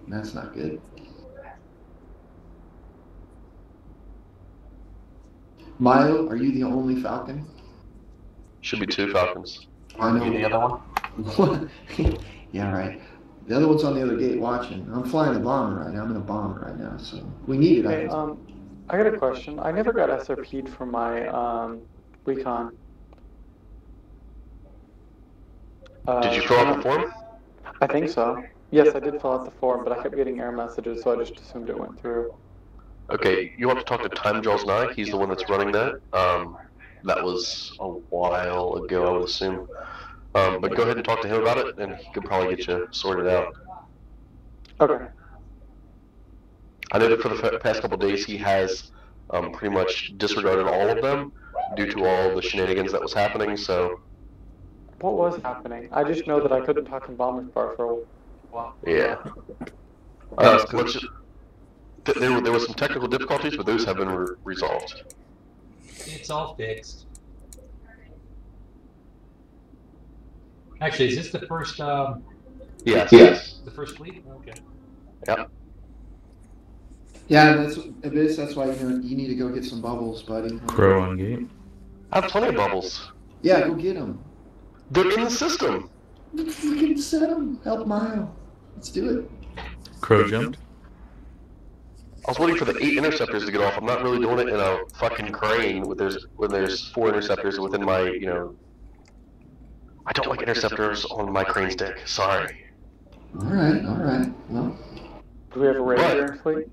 That's not good. Milo, are you the only Falcon? Should be 2 Falcons. I know. You the other one? Yeah, right. The other one's on the other gate watching. I'm flying a bomber right now. I'm in a bomber right now, so we need it. Hey, I got a question. I never got SRP'd for my recon. Did you fill out the form? I think so. Yes, I did fill out the form, but I kept getting error messages, so I just assumed it went through. Okay, you want to talk to Time Jaws Nye? He's the one that's running that. That was a while ago, I would assume. But go ahead and talk to him about it, and he could probably get you sorted out. Okay. I know that for the past couple of days he has pretty much disregarded all of them due to all the shenanigans that was happening, so... What was happening? I just know that I couldn't talk in Bombers Bar for a while. Yeah. Let's just... There were some technical difficulties, but those have been resolved. It's all fixed. Actually, is this the first? Yes. The first fleet. Okay. Yep. Yeah, that's Abyss. That's why you need to go get some bubbles, buddy. Crow on game. I have plenty of bubbles. Yeah, go get them. They're in the system. We can set them. Help Mile. Let's do it. Crow jumped. I was waiting for the 8 interceptors to get off. I'm not really doing it in a fucking crane when there's 4 interceptors within my, you know. I don't like interceptors on my crane stick. Sorry. Alright, alright. Well. Do we have a radar fleet?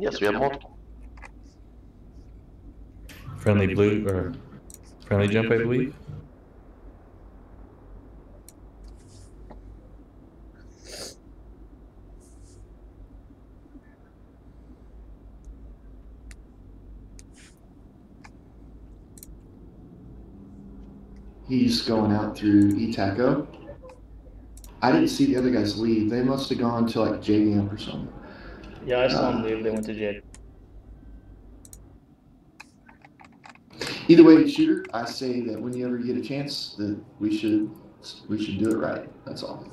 Yes, we have multiple. Friendly blue, or friendly jump, I believe. He's going out through Etaco. I didn't see the other guys leave. They must have gone to like JDM or something. Yeah, I saw them leave. They went to J. Either way, shooter, I say that whenever you get a chance, that we should do it right. That's all.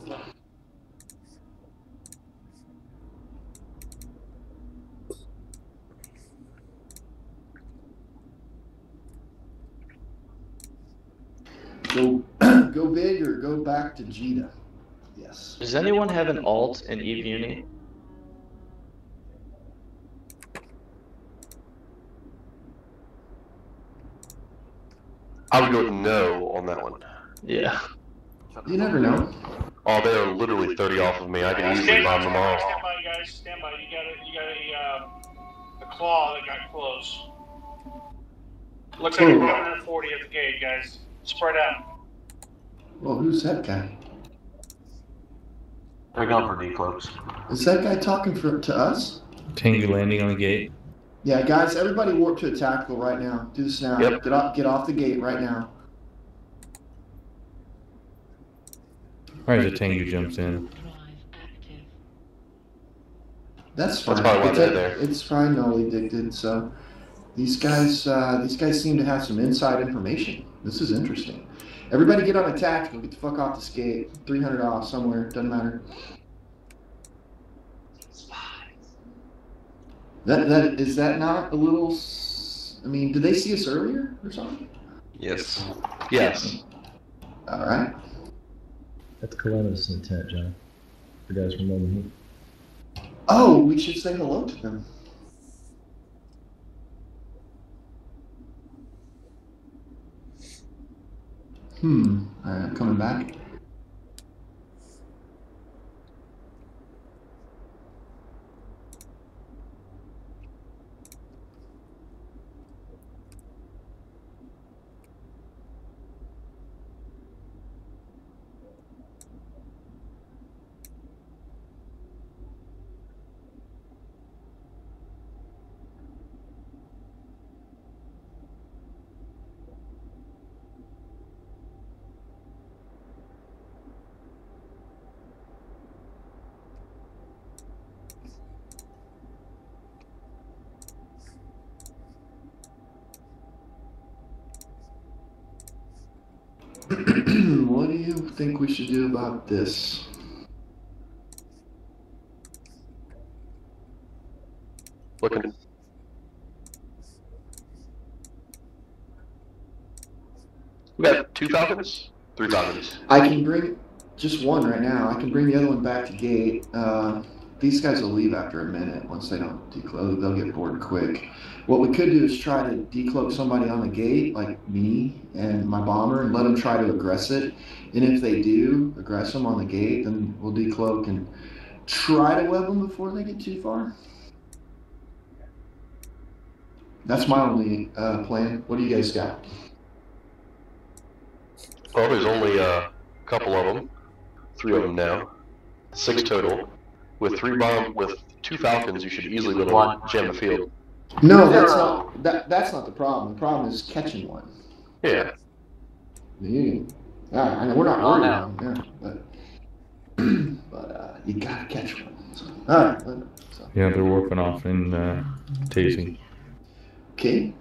Go big or go back to Jita. Yes. Does anyone have an alt in EVE Uni? I would go with no on that one. Yeah. You never know. Oh, they are literally 30 off of me. I can easily bomb them all. Stand by, guys. Stand by. You got a claw that got close. Looks like you're 140 at the gate, guys. Spread out. Well, who's that guy? They're going for decloaks. Is that guy talking to us? Tango landing on the gate. Yeah, guys, everybody warp to a tactical right now. Do this now. Yep. Get off the gate right now. All right, the Tango jumps in. That's fine. That's probably why there. It's fine, Nolly addicted. So these guys seem to have some inside information. This is interesting. Everybody get on attack and get the fuck off this gate. 300 off somewhere, doesn't matter. That is that not a little? I mean, did they see us earlier or something? Yes. Yes. All right. That's calamitous intent, John. You guys remember me? Oh, we should say hello to them. All right, I'm coming back. What do you think we should do about this? Looking. We got 2 falcons? 3 falcons. I can bring just one right now. I can bring the other one back to gate. These guys will leave after a minute once they don't decloak. They'll get bored quick. What we could do is try to decloak somebody on the gate, like me and my bomber, and let them try to aggress it. And if they do aggress them on the gate, then we'll decloak and try to web them before they get too far. That's my only plan. What do you guys got? Well, there's only a couple of them. 3 of them now. 6 total. With 2 falcons, you should easily win one. Jam the field. No, that's not the problem. The problem is catching one. Yeah. I know we're not worried now. Yeah, but you gotta catch one. All right. So. Yeah, they're warping off in Tazy. Okay.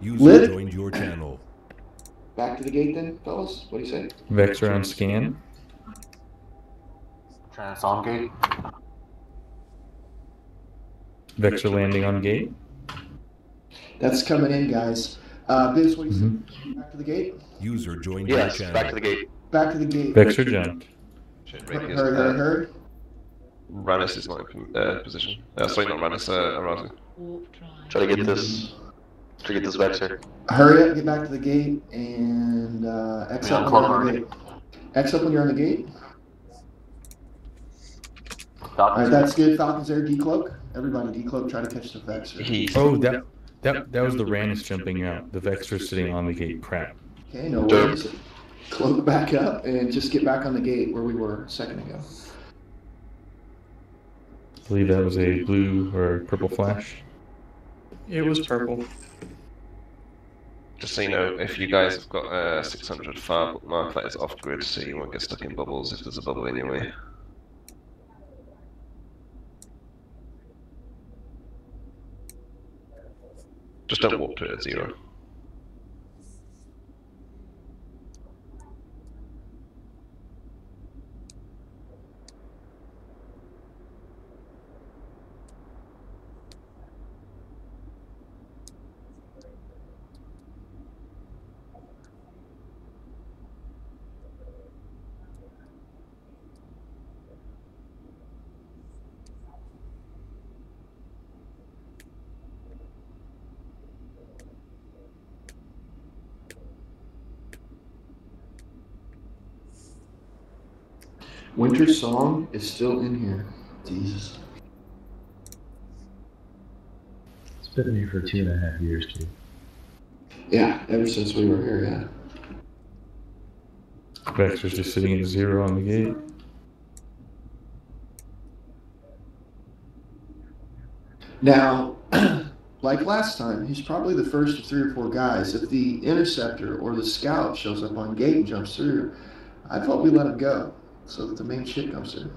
User joined your channel. Back to the gate then, fellas. What do you say? Vector on scan. On gate. Vector landing on gate. That's coming in, guys. Biz, what do you say? Back to the gate? User joined your channel. Yes, back to the gate. Back to the gate. Vector jumped. Heard. Ranus is not in position. Sorry, not Ranus, Arazu. Try to get this vector. Hurry up, get back to the gate, and X up when you're on the gate. X up when you're on the gate. Alright, that's good. Falcons there, decloak. Everybody decloak, try to catch the Vexter. Oh, that was the Ranus jumping out. The Vexter sitting on the gate. Crap. Okay, no worries. Cloak back up and just get back on the gate where we were a second ago. I believe that was a blue or purple flash. It was purple. Just so you know, if you guys have got 600 far, mark that is off grid, so you won't get stuck in bubbles if there's a bubble anyway. Just don't walk to it at 0. Winter Song is still in here. Jesus. It's been here for 2.5 years, too. Yeah, ever since we were here, yeah. Vector's just sitting at 0 on the gate. Now, like last time, he's probably the first of 3 or 4 guys. If the interceptor or the scout shows up on gate and jumps through, I thought we let him go. So that the main shit comes in.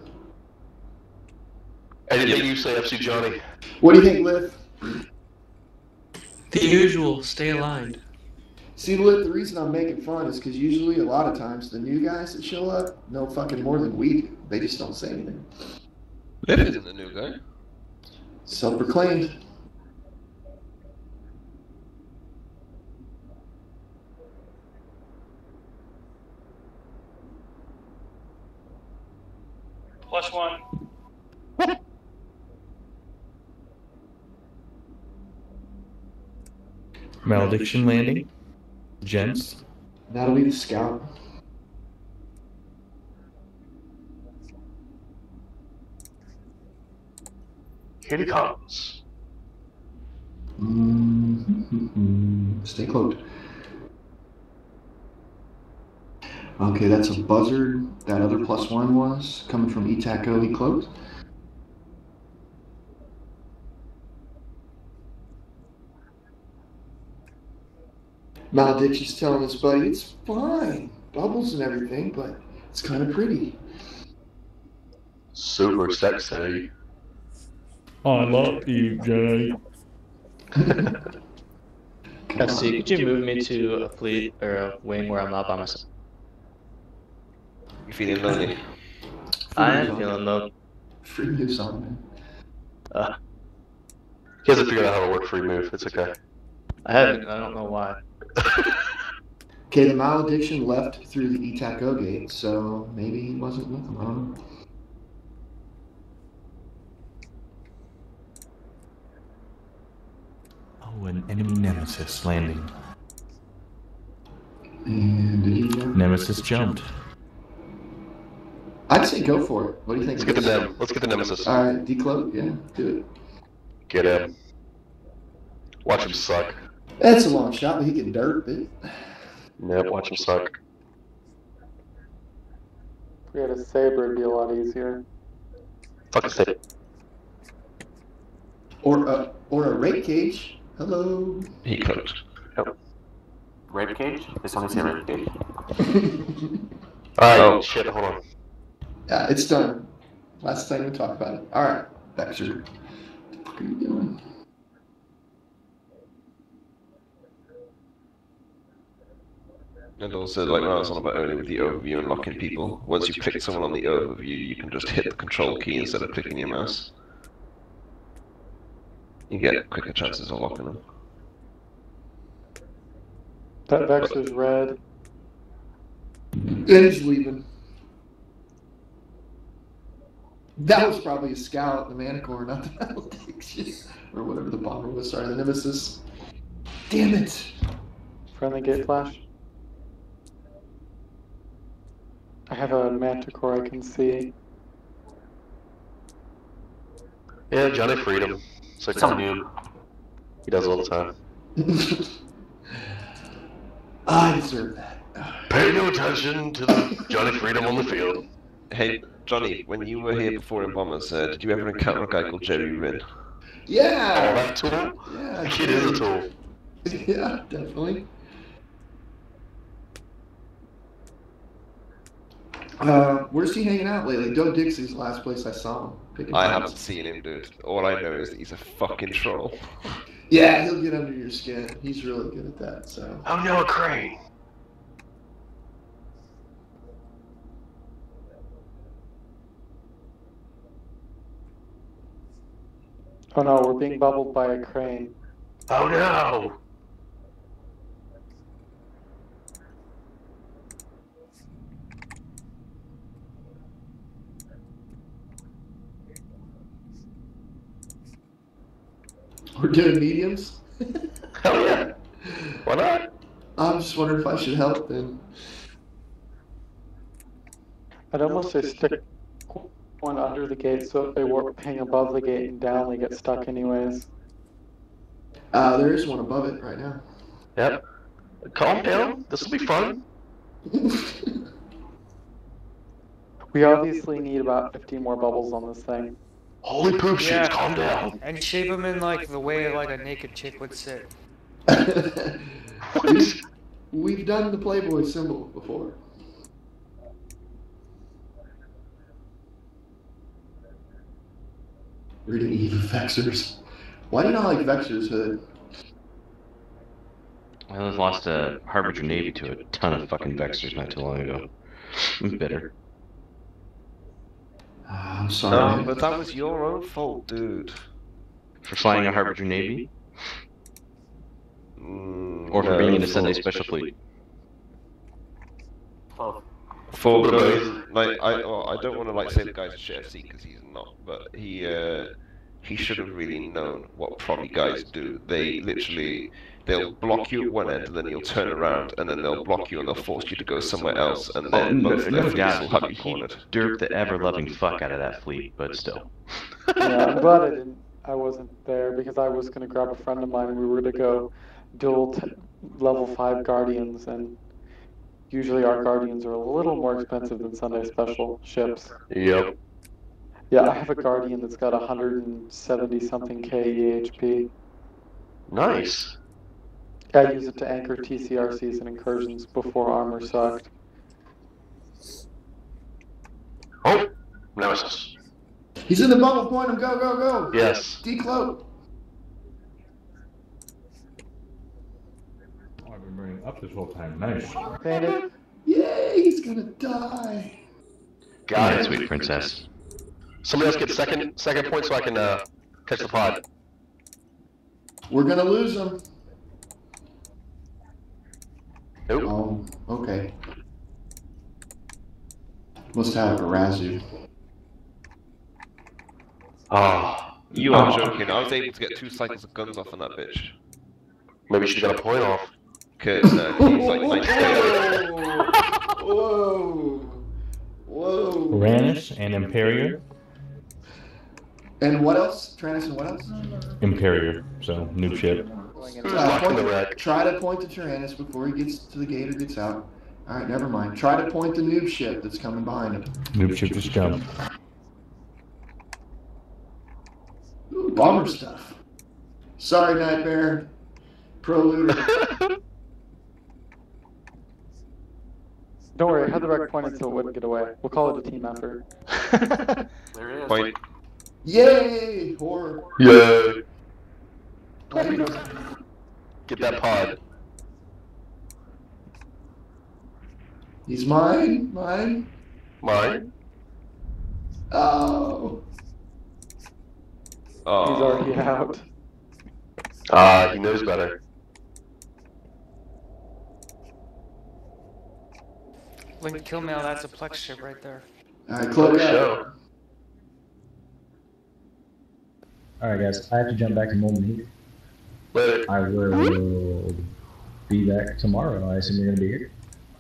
Anything you say, FC Johnny? What do you think, Liv? The usual, stay aligned. See, the reason I'm making fun is because usually a lot of times the new guys that show up know fucking more than we do. They just don't say anything. Liv isn't the new guy. Self-proclaimed. Plus one. Malediction landing. Gents. Natalie the scout. Here he comes. Stay close. Okay, that's a buzzard. That other plus one was coming from Etaco. He closed. Malediction's telling his buddy it's fine, bubbles and everything, but it's kind of pretty. Super sexy. I love you, Jay. Tazy, could you move me to a fleet or a wing where I'm not by myself? You feeling lonely? I am feeling lonely. Free move on, man. He hasn't figured out how to work free move. It's okay. I haven't. I don't know why. Okay, the malediction left through the Etaco gate, so maybe he wasn't with him. I don't know. Oh, an enemy nemesis landing. And did he nemesis jumped. I'd say go for it. What do you think? Let's get the nemesis. Let's get the nemesis. All right, decloak. Yeah, do it. Get him. Watch him suck. That's a long shot, but he can dirt it. Yep, watch him suck. If we had a saber, it'd be a lot easier. Fuck a saber. Or a rape cage. Hello. He could. Yep. Rape cage? It's only say rape cage. Alright, oh shit, hold on. Yeah, it's done. Last time we talked about it. Alright, back to you. What are you doing? And also, like when I was on about earlier with the overview and locking people, once you pick someone on the overview, you can just hit the control key instead of clicking your mouse. You get quicker chances of locking them. That Vexer's red. It is leaving. That was probably a scout, the Manticore, not the Malediction. Or whatever the bomber was, sorry, the Nemesis. Damn it! Friendly gate flash. I have a Manticore I can see. Yeah, Johnny Freedom. It's like some noob. He does all the time. I deserve that. Pay no attention to the Johnny Freedom on the field. Hey, Johnny, when you were here before in Bombers, did you ever encounter a guy called Jerry Rin? Yeah! Oh, that tool? Yeah. The kid is a tool. Yeah, definitely. Where's he hanging out lately? Doe Dixie's the last place I saw him. I haven't seen him, dude. All I know is that he's a fucking troll. Yeah, he'll get under your skin. He's really good at that, so... I'm no crane! Oh no, we're being bubbled by a crane. Oh no! We're doing mediums? Hell yeah! Why not? I'm just wondering if I should help then. I'd almost say stick one under the gate so if they warp hang above the gate and down they get stuck anyways. There is one above it right now. Yep. Calm down, this will be fun. We obviously need about 50 more bubbles on this thing. Holy poop shit, yeah. Calm down. And shape them in like the way like a naked chick would sit. We've done the Playboy symbol before. Reading Eve Vexers. Why do you not like Vexer's hood? I almost lost a Harbinger Navy to a ton of fucking Vexers not too long ago. I'm bitter. I'm sorry. No, but that was your own fault, dude. For flying a Harbinger Navy? Or for being in a Sunday Special Fleet? Huh. For like, I don't want to like say the guy's a shit FC because he's not, but he should have really known what probably guys do. They literally, they'll block you at one end and then you'll turn around and then they'll block you and they'll force you to go somewhere else and then both their fleets will have you cornered. Derp the ever-loving fuck out of that fleet, but still. Yeah, I'm glad I wasn't there because I was going to grab a friend of mine and we were going to go dual level 5 Guardians, and usually our Guardians are a little more expensive than Sunday Special ships. Yep. Yeah, I have a Guardian that's got 170-something K EHP. Nice. I use it to anchor TCRCs and incursions before armor sucked. Oh! Nemesis. He's in the bubble, point him, go, go, go! Yes. Decloak! Oh, I've been bringing up this whole time, nice. Bandit. Yay, he's gonna die! Got it, sweet princess. Somebody else get second point so I can catch the pod. We're gonna lose him. Nope. Oh, okay. Must have a Razu. Ah, oh, you are joking. I was able to get 2 cycles of guns off on that bitch. Maybe she got a point off. Cause he's like, whoa, whoa. Ranish and Imperior. And what else? Tranus and what else? Imperior, so new ship. Try to point to Tranus before he gets to the gate or gets out. Alright, never mind. Try to point the noob ship that's coming behind him. Noob ship is coming. Ooh, bomber stuff. Sorry, Nightmare. Pro looter. Don't worry, I had the right pointed so it wouldn't get away. We'll call it a team effort. There it is. Point. Yay! Horror! Yay! Get that pod. He's mine! Mine! Mine? Oh! Oh. He's already out. Ah, he knows better. Link kill mail, that's a PLEX ship right there. Alright, close the show. Alright guys, I have to jump back to Molten Heat. Later. I will be back tomorrow. I assume you're going to be here?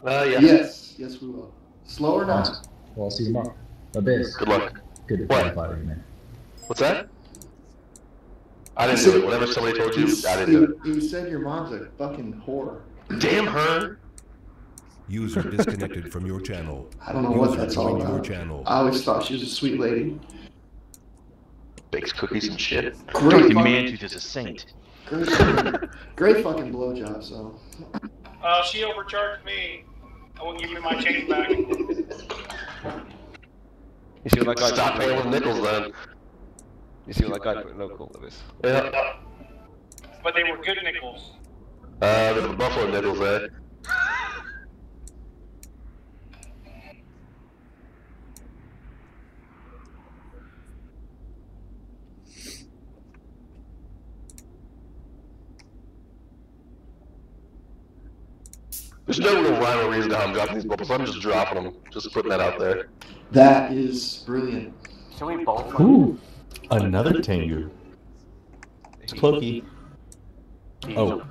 Yeah. Yes. Yes, we will. Slow or not? Awesome. Well, I'll see you tomorrow. Abyss. Good luck. Good to fight you, man. What's that? I didn't do it. Whatever somebody told you, I didn't do it. You said your mom's a fucking whore. Damn her! User disconnected from your channel. I don't know what that's all about. I always thought she was a sweet lady. Bakes cookies and shit. Great man, who's just a saint. Great fucking blowjob, so. She overcharged me. I won't give you my change back. You see what I got? Stop paying with nickels, then. You see what I got? Local Lewis. Yeah. But they were good nickels. They were buffalo nickels, eh? There's no real rhyme or reason to how I'm dropping these bubbles. I'm just dropping them. Just putting that out there. That is brilliant. Can we both? Ooh, another Tengu. It's Cloaky. Oh.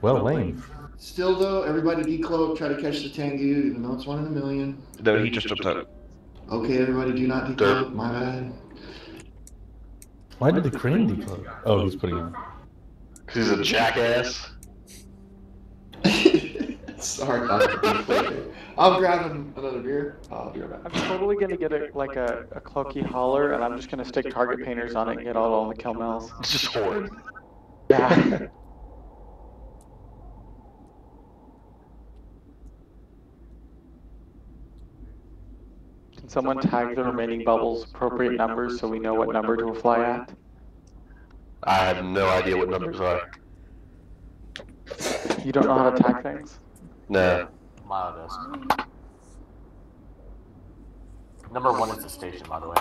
Well, lame. Still, though, everybody decloak, try to catch the Tengu, even though it's 1 in a million. No, he just jumped out. Okay, everybody do not decloak. My bad. Why did the crane decloak? Oh, he's putting on. Because he's a jackass. Sorry, I'm grabbing another beer. I'll be right back. I'm totally gonna get a Cloaky hauler, and I'm just gonna stick target painters on it and get out all the kill mails. It's just horrid. Yeah. Can someone tag the remaining bubbles appropriate numbers so we know what number to fly at? I have no idea what numbers are. You don't know how to tag things? No. Milo does. Number one is the station, by the way.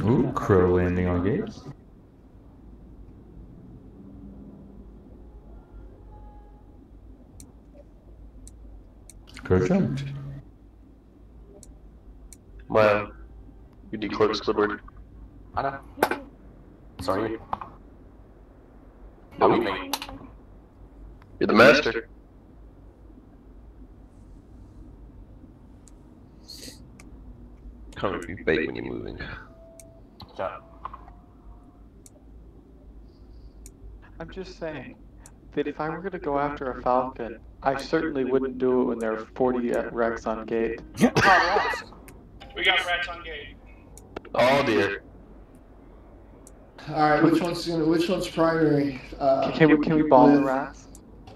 Ooh, crow landing on gates. Crow jumped. Well, you decloaked Squidward. I know. Sorry. Don't be me. You're the master. Can't be bait when you're moving. I'm just saying that if I were going to go after a falcon, I certainly wouldn't do it when there are 40 rats on gate. We got rats on gate. Oh dear. All right, which one's primary? Can we bomb the rats?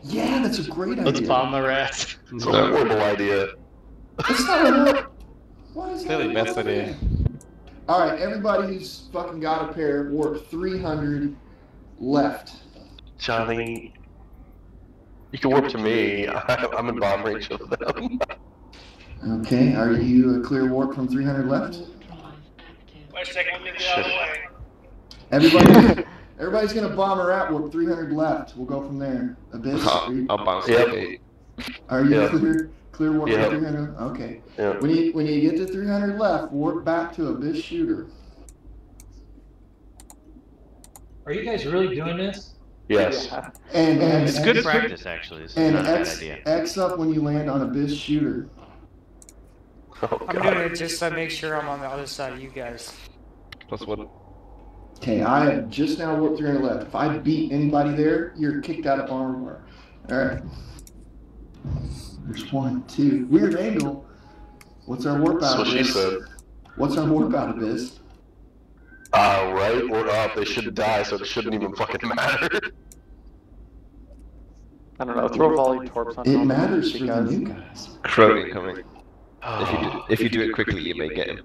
Yeah, that's a great idea. Let's bomb the rats. It's a horrible idea. It's not a. What is that? Really best idea. All right, everybody who's fucking got a pair, warp 300 left. Johnny, you can warp to me. I'm in bomb range of them. Okay, are you a clear warp from 300 left? Wait a second, I'm gonna get out of the way. Everybody's gonna bomb a rat. Warp 300 left. We'll go from there. Abyss. I'll bounce. Yep. Are you clear? Clear warp to 300. Okay. Yep. When you get to 300 left, warp back to Abyss Shooter. Are you guys really doing this? Yes. Yeah. And it's good practice, actually. It's not a bad idea. X up when you land on Abyss Shooter. Oh, I'm doing it just to make sure I'm on the other side of you guys. Plus one. Okay, I have just now warped 300 left. If I beat anybody there, you're kicked out of Bomber Bar. All right. There's one, two. Weird angle. What's our warp out of this? What's our warp out of this? Right? We're up. They should die, so it shouldn't even fucking matter. I don't know. Throw volley torps on. It matters for the new guys. Crow incoming. Oh. If you do it quickly, you may get him.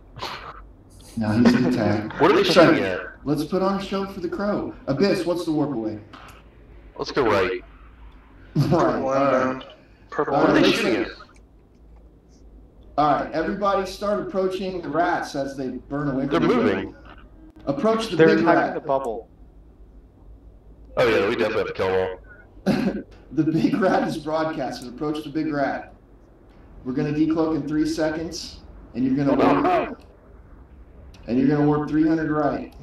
No, he's in attack. What are they shooting at? Let's put on a show for the crow. Abyss, what's the warp away? Let's go right. Right. Purple. What are they shooting at? Alright, everybody start approaching the rats as they burn away. They're moving. Approach the big rat. They're attacking the bubble. Oh yeah, we definitely have to kill them all. The big rat is broadcasted. Approach the big rat. We're going to decloak in 3 seconds, and you're going to warp. And you're going to warp 300 right.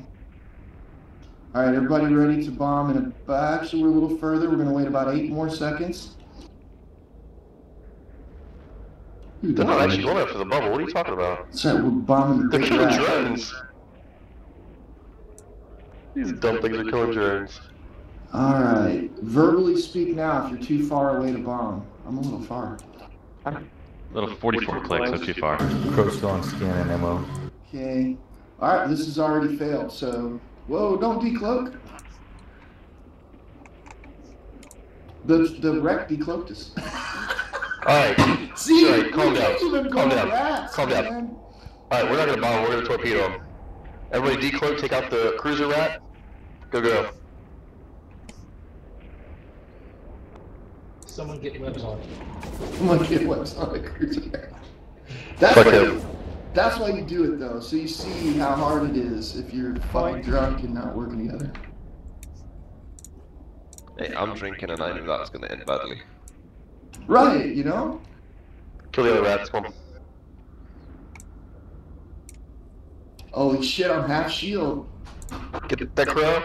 Alright, everybody ready to bomb in a... Actually, we're a little further. We're going to wait about 8 more seconds. They're not actually going after the bubble. What are you talking about? So we're bombing the big rat. They're killing drones. These dumb things are killing drones. Alright. Verbally speak now if you're too far away to bomb. I'm a little far. Little 44 clicks, not too far. Crow's still on scan and ammo. Okay. Alright, this has already failed, so... Whoa, don't decloak! The wreck decloaked us. Alright. See? Right, calm down. Calm down. Alright, we're not gonna bomb, we're gonna torpedo him. Everybody decloak, take out the cruiser rat. Go. Someone get webs on it. Someone get webs on the cruiser rat. That's why you do it though, so you see how hard it is if you're fucking drunk and not working together. Hey, I'm drinking and I knew that was gonna end badly. Right, you know? Kill the other rats, come on. Holy shit, I'm half shield. Get that crow.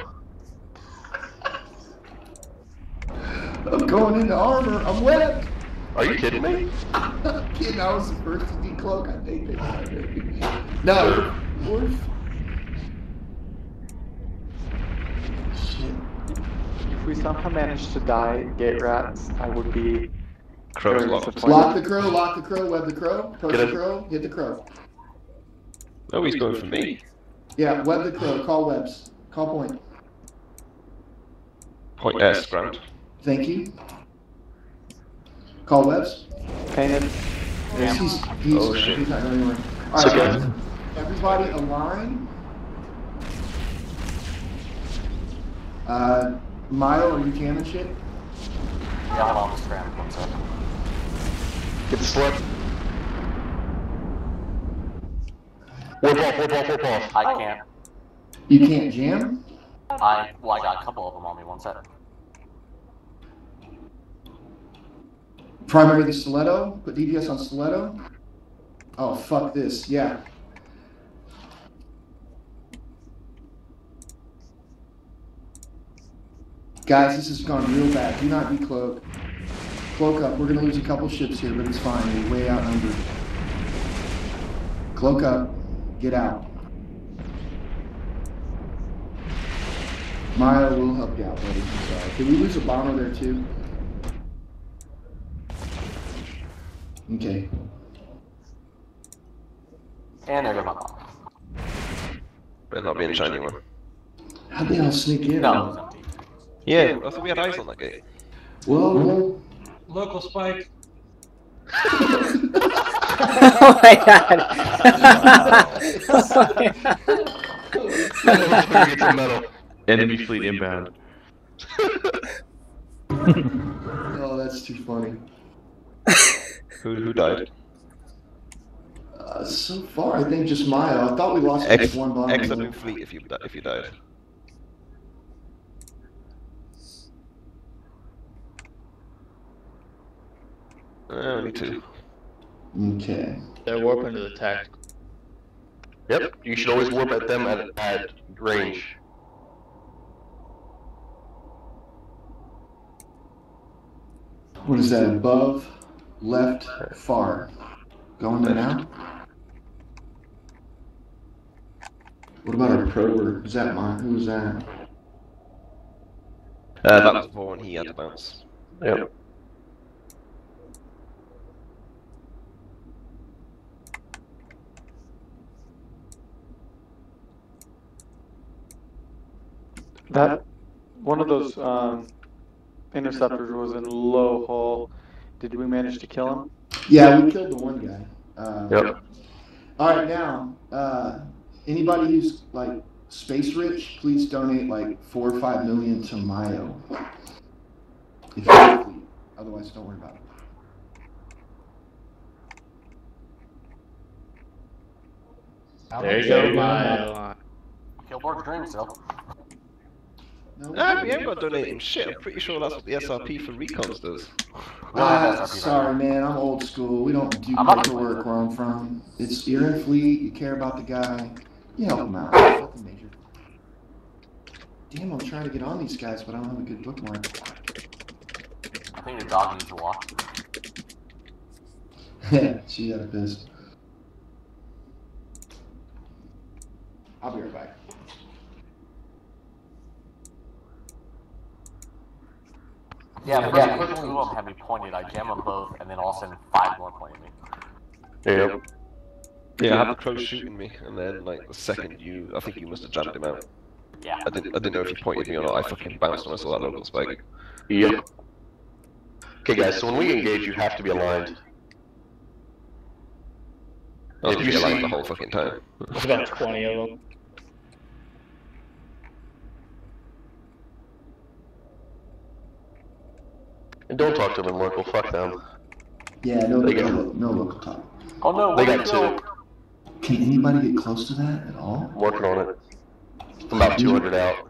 I'm going into armor, I'm wet! Are you kidding me? I'm not kidding, I was the first to decloak, I think. No, we're fine. Shit. If we somehow managed to die gate rats, I would be... Crow's locked. Lock the crow, web the crow, approach the crow, hit the crow. No, he's going for me. Yeah, web the crow, call webs. Call point. Point S, ground. Thank you. Call webs. Painted. Damn. He's oh shit. He's not going anywhere. Alright, so everybody align. Milo, are you jamming shit? Yeah, I'm on the scram. One second. Get the slip. Whip off. I can't. You can't jam? Well, I got a couple of them on me. One second. Primary the Stiletto. Put DPS on Stiletto. Oh, fuck this. Yeah. Guys, this has gone real bad. Do not decloak. Cloak up. We're going to lose a couple ships here, but it's fine. We're way outnumbered. Cloak up. Get out. Maya will help you out, buddy. Did we lose a bomber there, too? Okay. And there's a bomber. Better not be a shiny one. How'd they all sneak in? No. Yeah, I thought we had eyes on that gate. Whoa. Local spike. Oh my god. Oh my god. Enemy fleet inbound. Oh, that's too funny. Who died? So far, I think just Maya. I thought we lost one bomb. Excellent fleet if you died. Me too. Okay. They're warping to the tack. Yep, you should always warp at them at range. What is that? Above, left, far. Going there now? What about our prober? Is that mine? Who was that? That was Vaughn, he had to bounce. Yep. That one of those interceptors was in low hull. Did we manage to kill him? Yeah, we killed the one guy. Yep. All right, now anybody who's like space rich, please donate like 4 or 5 million to Mayo. If you, otherwise, don't worry about it. There you go, Mayo. Killboard's dream still. No, we ain't gonna donate him shit. I'm pretty sure that's what the SRP for recons does. Sorry, man. I'm old school. We don't do paperwork where I'm from. It's you're in fleet. You care about the guy. You help him out. Fuck the major. Damn, I'm trying to get on these guys, but I don't have a good bookmark. I think your dog needs to walk. She got a piss. I'll be right back. Yeah, but yeah, quickly two of them had me pointed. I jam them both, and then all of a sudden, 5 more pointed me. Yep. Yeah, I had the crow shooting me, and then like the second you, I think you must have jammed him out. Yeah. I didn't know if you pointed me or not. I fucking bounced when I saw that local spike. Yep. Okay, guys. So when we engage, you have to be aligned. I'll just be aligned the whole fucking time. There's about 20 of them. And don't talk to them local, fuck them. Yeah, no local talk. Oh no, they got two. Can anybody get close to that at all? Working on it. I'm about 200 out.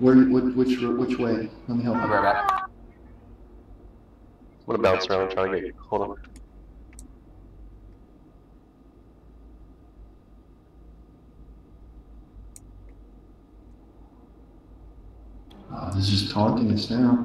Which way? Let me help you. I'm right back. I'm gonna bounce around and try to get you. Hold on. Oh, this is taunting us now.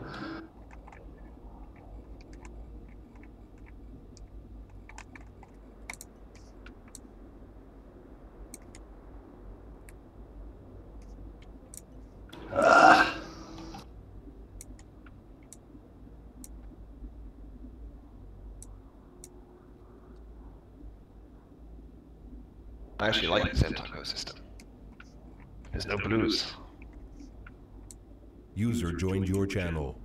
I actually like this M-TACO system. There's no blues. User joined your channel.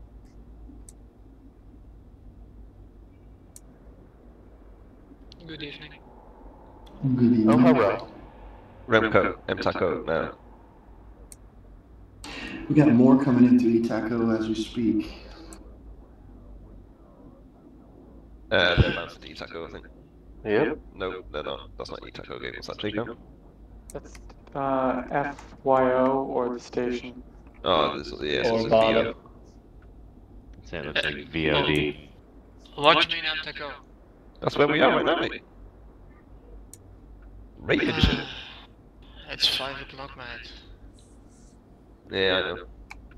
Good evening. Good evening. Oh, hello. Remco, M-TACO now. We got more coming into Etaco as we speak. They're mounted to Etaco, I think. Yep. No, they're not. That's not Etaco game. Is that Jacob? That's FYO or the station. Oh, this, yeah, so it's like VO. It looks like VOD. Launch main M-TACO. That's where we are right now, mate. Raid edition. It's 5 o'clock, mate. Yeah, I know.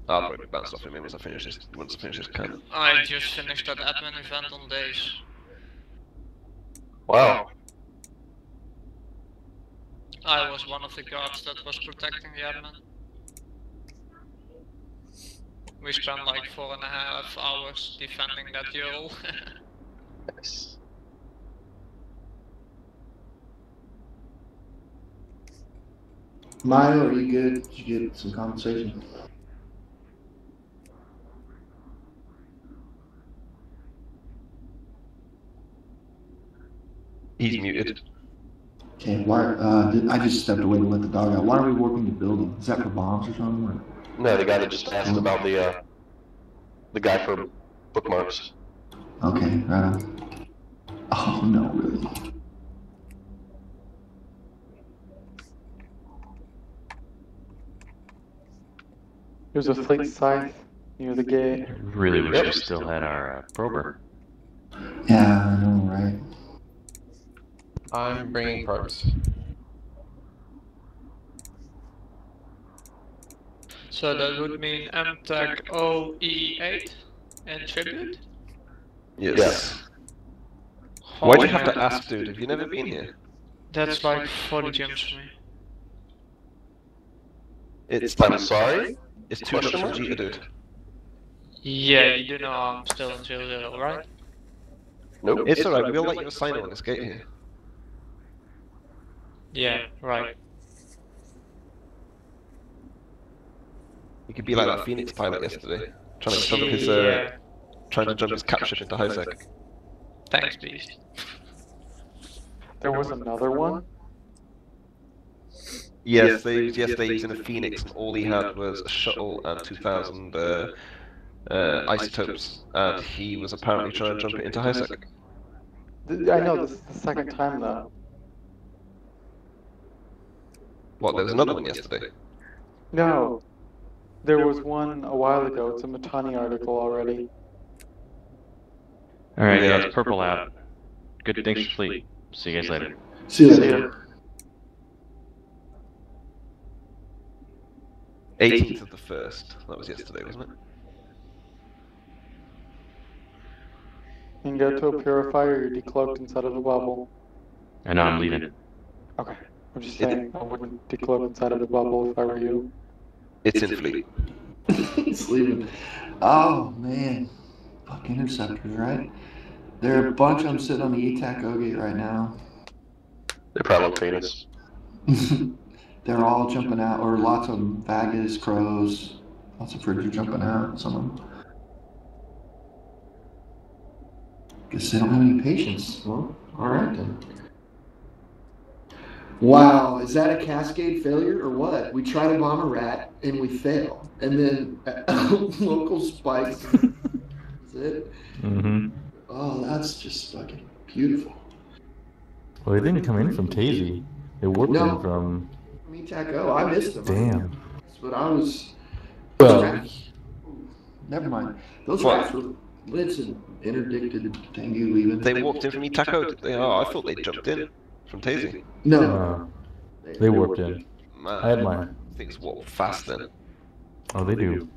I'll probably bounce off him once I finish this. Once I finish this, can. I just finished that admin event on days. Wow. I was one of the guards that was protecting the admin. We spent like 4.5 hours defending that duel. Nice. Milo, are you good? Did you get some compensation? He's muted. Okay, why, I just stepped away to let the dog out. Why are we working the building? Is that for bombs or something? Or? No, the guy that just asked about the guy for bookmarks. Okay, right on. Oh, no, really? There's a fleet scythe near the gate. Really wish we still had our prober. Yeah, I know, right? I'm bringing probes. So that would mean M-TACO E8 and tribute? Yes. Yes. Why do you have to ask, dude? Have you never been here? That's like 40 gems for me. It's I'm sorry? It's too much for Jita, dude. Yeah, you do know I'm still in 0-0, right? Nope. It's alright, we'll let you assign on this gate here. Yeah, right. He could be like that Phoenix pilot yesterday, trying to jump his, trying to jump his capture into high sec. Thanks, Beast. There was another one? Yes, they used in a Phoenix, and all he had was a shuttle and 2,000 isotopes, and he was apparently trying to jump it into high sec. I know, this is the second time though. What, there was another one yesterday? No. There was one a while ago. It's a Matani article already. Alright, yeah, it's purple out. Good things for fleet. See you guys later. See you later. 18th of the 1st. That was yesterday, wasn't it? You can go to a purifier, you're decloaked inside of a bubble. I know, I'm leaving it. Okay. I'm just saying, I wouldn't decloak inside of the bubble if I were you. It's in fleet. It's leaving. Oh, man. Fuck interceptors, right? There are a bunch of them sitting on the Etaco gate right now. They're probably penis. They're all jumping out, or lots of them. Vagas, crows, lots of fritters jumping out, some of them. Guess they don't have any patience. Well, alright then. Wow, is that a cascade failure or what? We try to bomb a rat and we fail, and then local spikes. Is it? Mm-hmm. Oh, that's just fucking beautiful. Well, they didn't come in from Tazy. They warped in from M-TACO. I missed them. Damn. But I was. Well, rats. Never mind. Those rats were lit and interdicted. Tengu leaving. They walked in from M-TACO. Oh, I thought they jumped in. From Tazy? No. They warped in. Man, I had mine. Things warp fast then. Oh, they do.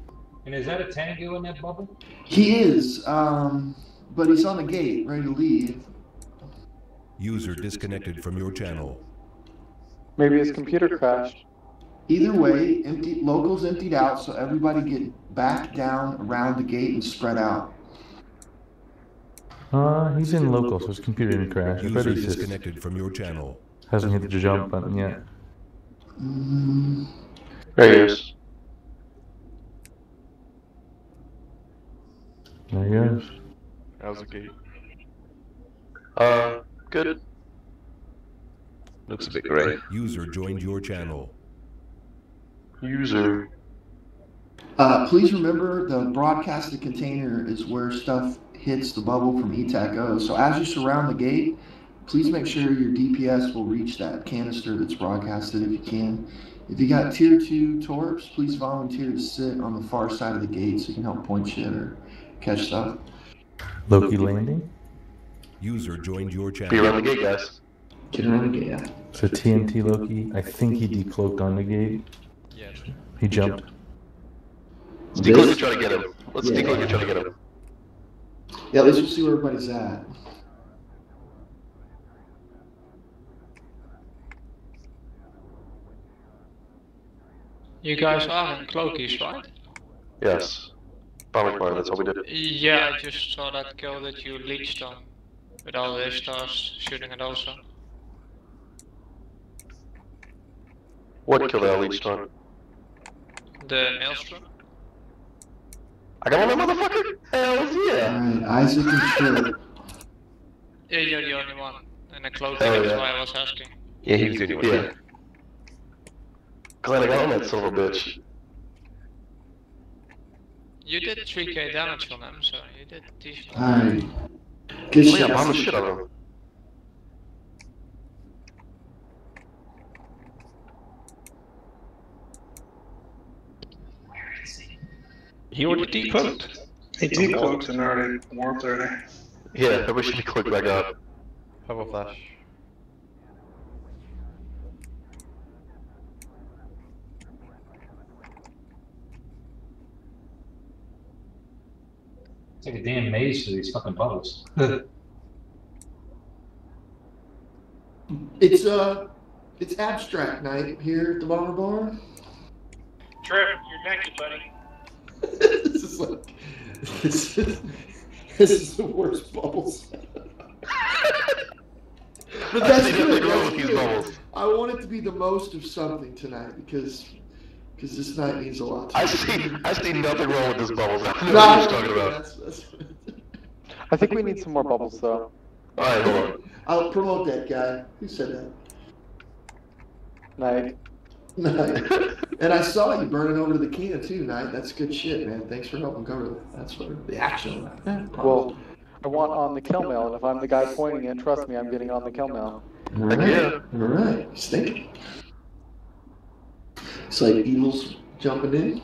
And is that a Tengu in that bubble? He is, but he's on the gate, ready to leave. User disconnected from your channel. Maybe his computer crashed. Either way, locals emptied out, so everybody get back down around the gate and spread out. He's in local, so his computer didn't crash. User disconnected from your channel. Hasn't hit the jump button yet. There he is. There he goes. How's the gate? Good. Looks a bit grey. User joined your channel. User. Please remember the broadcasted container is where stuff hits the bubble from Etaco. So as you surround the gate, please make sure your DPS will reach that canister that's broadcasted if you can. If you got tier 2 torps, please volunteer to sit on the far side of the gate so you can help point shit or catch stuff. Loki landing. User joined your channel. Be around the gate, guys. Get around the gate, yeah. So TNT Loki, I think he decloaked on the gate. Yeah. He jumped. Let's decloak and try to get him. Let's decloak and try to get him. Yeah, let's just see where everybody's at. You guys are in cloakies, right? Yes. Power bar, that's all we did. Yeah, I just saw that kill that you leached on. With all the stars shooting at also. What kill that I leached on? The maelstrom. I got one motherfucker! Hell yeah! Alright, Isaac and Shirley. Yeah, you're the only one. And a cloaking, that's why I was asking. Yeah, he was the only one. Glad I got on that silver bitch. You did 3k damage on them, so you did decent. Alright. Good shit. I'm the shit out of him. Where is he? He already decloaked. He decloaked and already warped already. Yeah, I wish he clicked back up. Have a flash. It's like a damn maze for these fucking bubbles. It's abstract night here at the Bomber Bar. Trip, you're naked, buddy. This is like, this is the worst bubbles. But that's good. I want it to be the most of something tonight because this night means a lot to me. I see nothing wrong with this bubbles. I think we need some more bubbles, though. Alright, hold on. I'll promote that guy. Who said that? Night. Night. And I saw you burning over to the Kina, too, Night. That's good shit, man. Thanks for helping cover that. That's what the action. Well, I want on the kill mail, and if I'm the guy pointing it, trust me, I'm getting on the kill mail. Alright. Alright. Stinking. It's like evil's jumping in.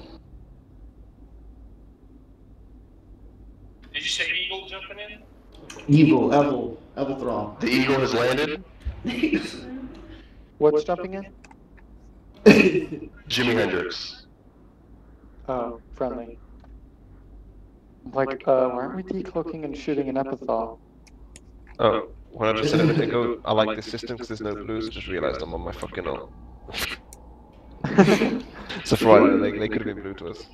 Did you say evil jumping in? Evil, Evil, Evelthron. The eagle has landed? What's jumping in? Jimi Hendrix. Oh, friendly. Like, why aren't we decloaking and shooting an epithal? Oh, when I just said everything go, I like the system because there's no blues, just realized I'm on my fucking own. It's a Friday, they could have been blue to us.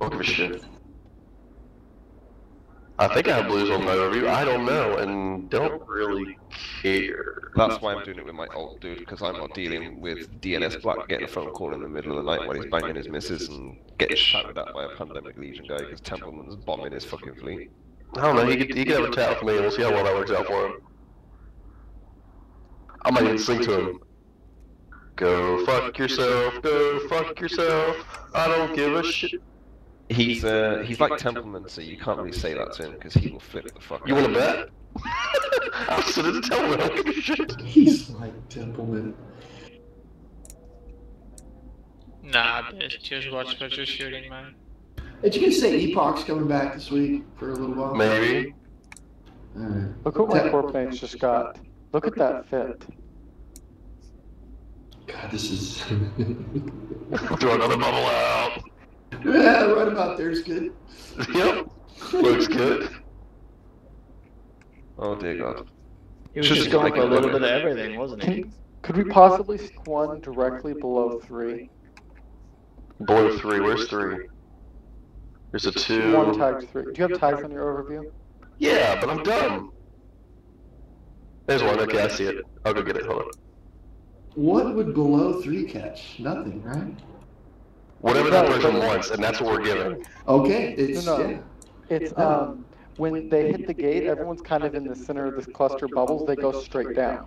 Fuck for shit. I think I have blues on my review, I don't know, and don't really care. That's why I'm doing it with my alt dude, because I'm not dealing with DNS Black getting a phone call in the middle of the night when he's banging his missus and getting shouted at by a Pandemic Legion guy because Templeman's bombing his fucking fleet. I don't know, he could have a chat with me and we'll see how well that works out for him. I might even sing to him. Go fuck yourself, go fuck yourself, I don't give a shit. He's like Templeman, so you can't really say that to him, because he will flip the fuck out. You wanna bet? I'm sitting in Templeman, I don't give a shit. He's like Templeman. Nah, bitch, just watch what you're shooting, man. Did you guys say Epoch's coming back this week for a little while? Maybe. Look what my corp mates just got. Look at that fit. God, this is... Throw another bubble out! Yeah, right about there's good. Yep, looks good. Oh dear God. He was just going for a little bit of everything, wasn't he? Could we possibly stick one directly below 3? Below 3, where's 3? There's a 2... One tagged 3. Do you have tags on your overview? Yeah, but I'm dumb! There's one, okay, I see it. I'll go get it, hold on. What would below 3 catch? Nothing, right? Whatever that person wants, and that's what we're giving. Okay, it's... No, no. Yeah. It's, when they hit the gate, everyone's kind of in the center of this cluster bubbles, they go straight down.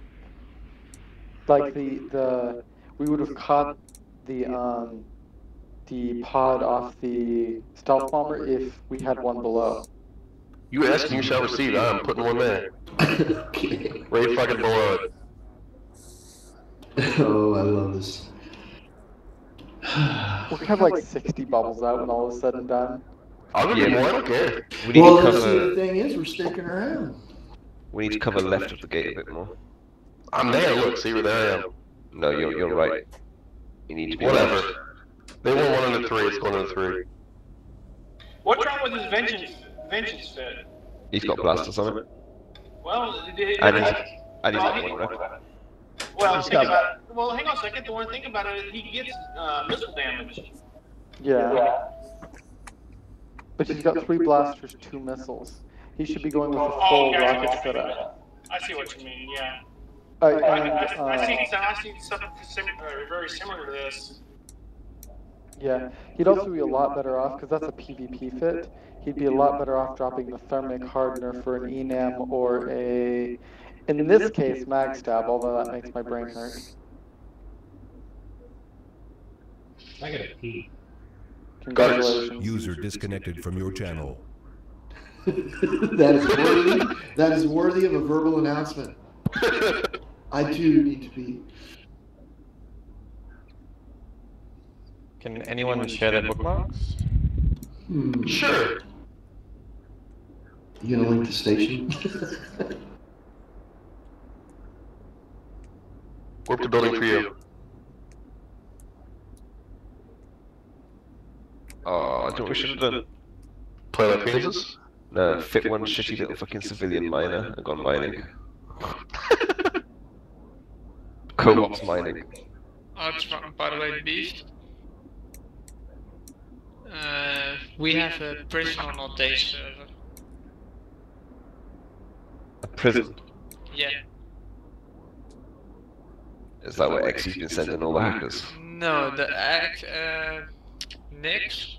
Like we would have caught the, the pod off the stealth bomber if we had one below. You asking, you shall receive. I'm putting one there. Okay. Right fucking below it. Oh, I love this. We'll have like 60 bubbles out when all is said and done. I'm gonna be more, I don't care. Well, that's the thing is, we're sticking around. We need to cover left of the gate a bit more. I'm there, look, see where I am. No, you're right. You need to be whatever. Left. They were 1 and 3, it's 1 and 3. What's wrong with his vengeance fit? He's got blast or something. Well, and he's got one rep. Well, think about it. Well, hang on a second. The one thing about it, he gets missile damage. Yeah. But he's got 3 blasters, 2 missiles. He should be going with a full rocket setup. I see what you mean. Yeah. I see something similar, very similar to this. Yeah. He'd also be a lot better off because that's a PvP fit. He'd be a lot better off dropping the thermic hardener for an enam or a. In this case, mag stab, although that makes my brain hurt. I got a P. Congratulations. User disconnected from your channel. That is worthy of a verbal announcement. I too need to pee. Can anyone share their bookmarks? Sure. You gonna link the station? We're up to building for you. Oh, I think we should have done... Play like penises? No, fit one shitty little fucking civilian miner and gone mining. Co-ops mining. Archman Parallel Beast. We have a prison on our day server. A prison? Yeah. Is that where XE's been sending all the hackers? No, the Nix,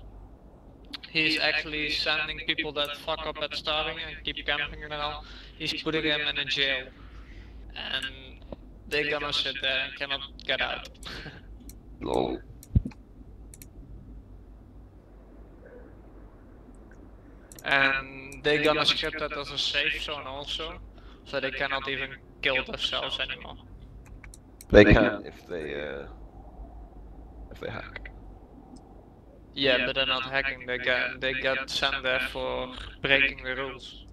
he's actually sending people that fuck up at starving and keep camping and all, he's putting them in a jail. And they're gonna sit there and cannot get out. Lol. And they're gonna script that as a safe zone also, so they cannot even kill themselves anymore. They can if they hack. Yeah, but they're not hacking. They got sent there for breaking the rules.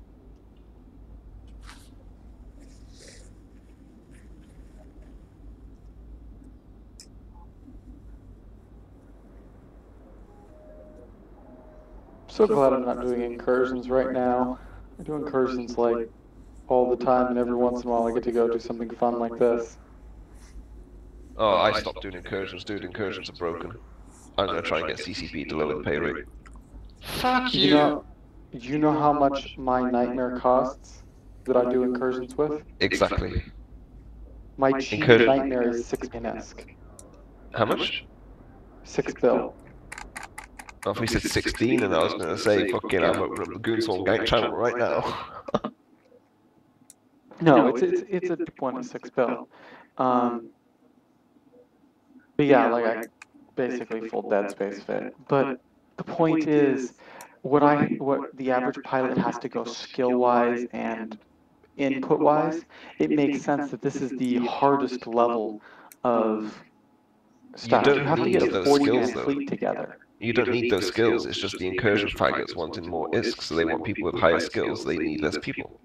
So glad I'm not doing incursions right now. I do incursions like all the time, and every once in a while I get to go do something fun like this. Oh, I stopped doing incursions, dude. Incursions are broken. I'm gonna try and get CCB to lower the pay rate. Fuck you! You know how much my nightmare costs that I do incursions with? Exactly. My cheap nightmare is 6 pin-esque. How much? 6 bill. Oh, if we said 16 and I was gonna say, fucking, I'm opening up the Goonswarm Gang channel right now. No, it's a big one, 6 bill. But yeah, like I basically full dead space fit. But the point is, what the average pilot has to go skill-wise and input-wise, it makes sense that this is the hardest level of stuff. You have to get a 40-man fleet together. You don't need those skills, it's just the incursion faggots wanting more ISK, so they want people with higher skills, they need less people.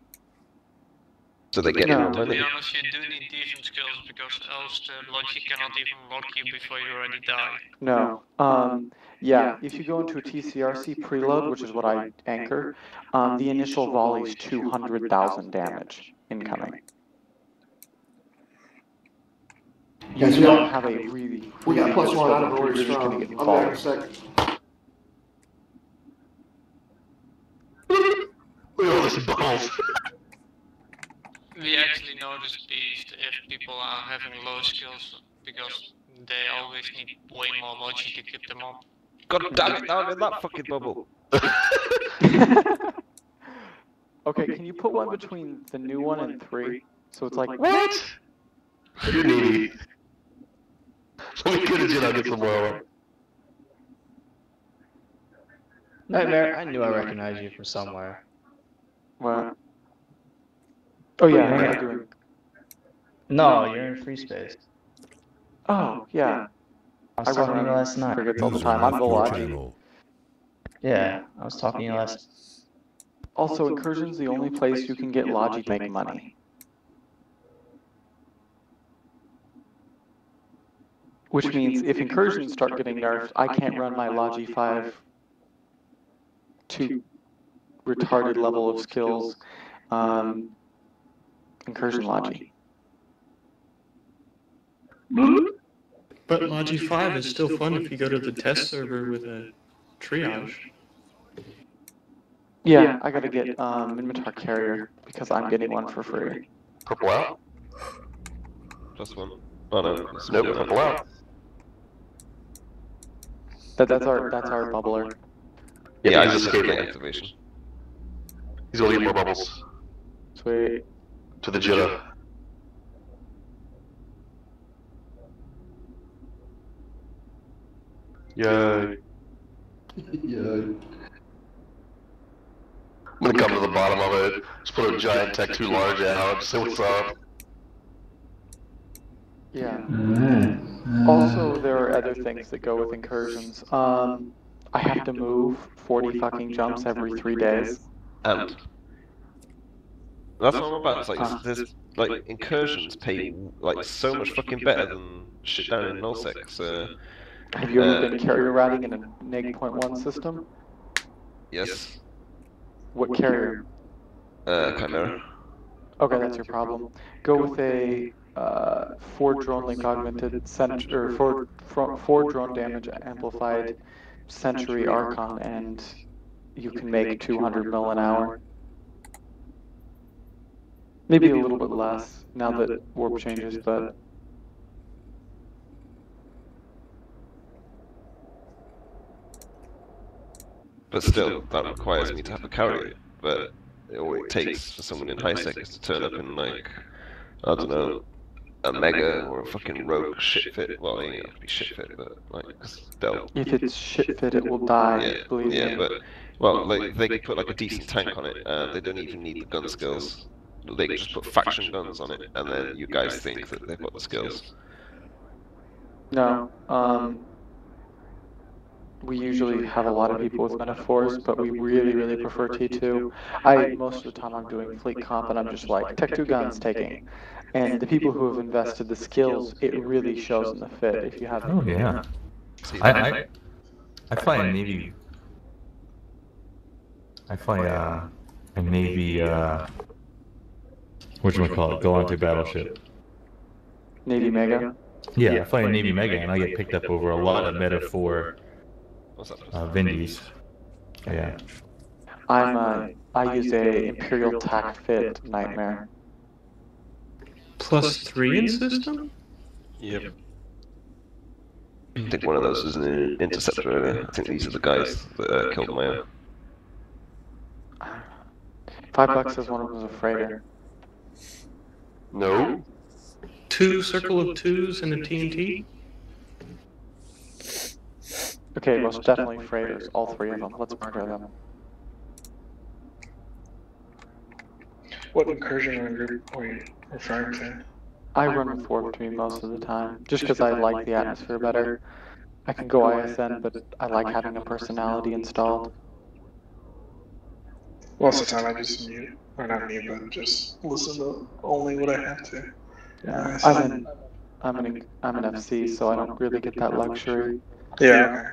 So they get more money. To be honest, you do need decent skills because else the logic cannot even lock you before you already die. No. Yeah, if you go into a TCRC preload, which is what I anchor, the initial volley is 200,000 damage incoming. You don't have a really... We got +1 out of really strong. I'm back in a second. Look at all this balls. We actually notice these if people are having low skills because they always need way more logic to keep them up. God damn it, now I'm in that fucking bubble. Okay, can you put one between the new one and 3? So it's like, what? You need. Let me get a Jita, get some more. Nightmare, I knew I recognized you from somewhere. Where? Oh yeah, what are you doing? No, you're in free space. Oh, yeah. I was talking to you last night. I forget all the time. I'm the lobby. Yeah, I was talking to you last... Also, Incursion's the only place you can get Logi make money. Which means if Incursions start getting nerfed, I can't run my Logi 5 to retarded level of skills Incursion Logi. But Logi 5 is still fun if you go to the test server with a triage. Yeah, I gotta get Minmatar Carrier because I'm getting one for free. Purple out? Just one. Oh no, nope, purple out. That's our bubbler. Yeah, I just escaped the activation. He's gonna need more bubbles. Sweet. To the Jita. Yay. Yay. I'm gonna come to the bottom of it, just put a giant tech too large out, just say what's up. Yeah. Also, there are other things that go with incursions. I have to move 40 fucking jumps every 3 days. That's what I'm about, it's like, there's, like, incursions pay, like, so much fucking better than shit down in NullSec, so... Have you ever been carrier routing in a neg.1 system? Yes. What carrier? Chimera. Okay, that's your problem. Go with a four drone link augmented center, or four drone damage amplified Century Archon, and you can make 200 mil an hour. Maybe a little bit less now that warp changes, but. But still, that requires me to have a carrier, but all it takes for someone in high sec is to turn up in, like, I don't know, a mega or a fucking rogue shitfit. Well, it ain't gonna be shitfit, but, like, they'll... If it's shitfit, it will die, yeah, believe me. Yeah, but, well, like, they could put, like, a decent tank on it, they don't even need the gun skills. They just put faction guns on it, and then you guys think that they've got the skills. No, we usually have a lot of people with metaphors, but we really, really prefer T2. Most of the time I'm doing fleet comp and I'm just like, Tech 2 guns taking. And the people who have invested the skills, it really shows in the fit if you have. Oh, yeah. I fly a Navy. I fly a Navy, whatchamacallit, Galante Battleship. Navy Mega? Yeah, I fly a Navy Mega and I get picked up over a lot of metaphor. Vindies. Yeah. I use a Imperial Tac Fit Nightmare. +3 in system? Yep. I think one of those was an interceptor earlier. I think these are the guys that killed my own. $5 says one of them was a freighter. No. 2 circle of 2s and a TNT? Okay, most definitely freighters, all 3 of them. Let's murder them. What incursion run group are you referring to? I run with warp between most of the time, just because I like the atmosphere better. I can go ISN, but I like having a personality installed. Most of the time I just mute, or not mute, but just listen to only what I have to. Yeah, I'm an FC, so I don't really get that luxury. Yeah.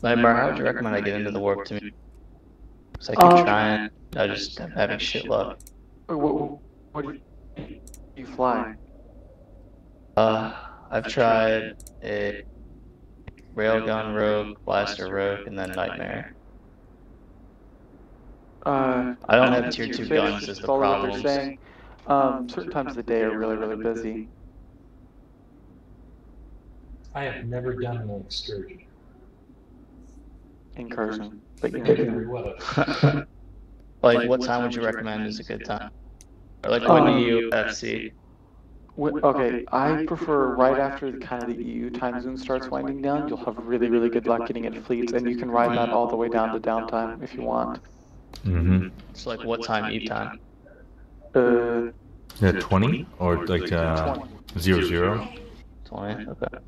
Nightmare, how would you recommend I get into the warp to me? So I keep trying, I just am having shit luck. What do you fly? I've tried a Railgun Rogue, Blaster Rogue, and then Nightmare. I don't have tier 2 guns is the problem. Certain times of the day are really, really busy. I have never done an excursion. Incursion. But you know. Like, what time would you recommend is a good time? Or, like, when do you FC? Okay, I prefer right after kind of the EU time zone starts winding down. You'll have really, really good luck getting into fleets, and you can ride that all the way down to downtime if you want. Mm-hmm. It's so like what time EU time? 20 or like 00? 20. Okay.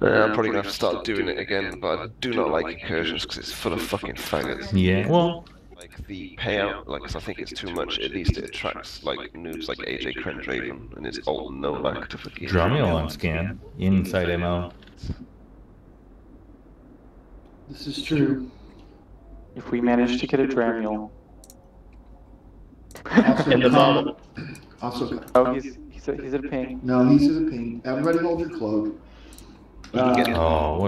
I'm probably gonna have to start doing it again, but I do not like incursions because it's full of fucking faggots. Yeah. Well. Like the payout, like, cause I think it's too much. At least it attracts like noobs like AJ Crendraven and his old no lack to forget. Draw me on scan inside ML. This is true. If we manage to get a Dramiel. In the moment. Also. Oh, he's at a ping. No, he's at a ping. Everybody hold your cloak. Oh,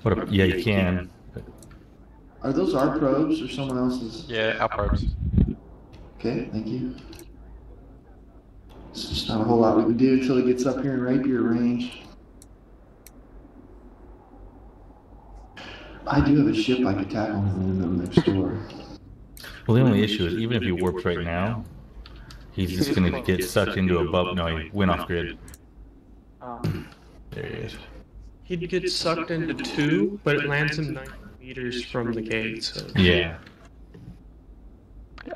what a yeah, you can. Are those our probes or someone else's? Yeah, our probes. Okay, thank you. It's just not a whole lot we can do until it gets up here in rapier range. I do have a ship I could tackle in the next door. Well, the only issue is, even if he warps right now, he's just going to get sucked into a bubble. No, he went off grid. There he is. He'd get sucked into two, but it lands him 9 meters from the gate, so... Yeah.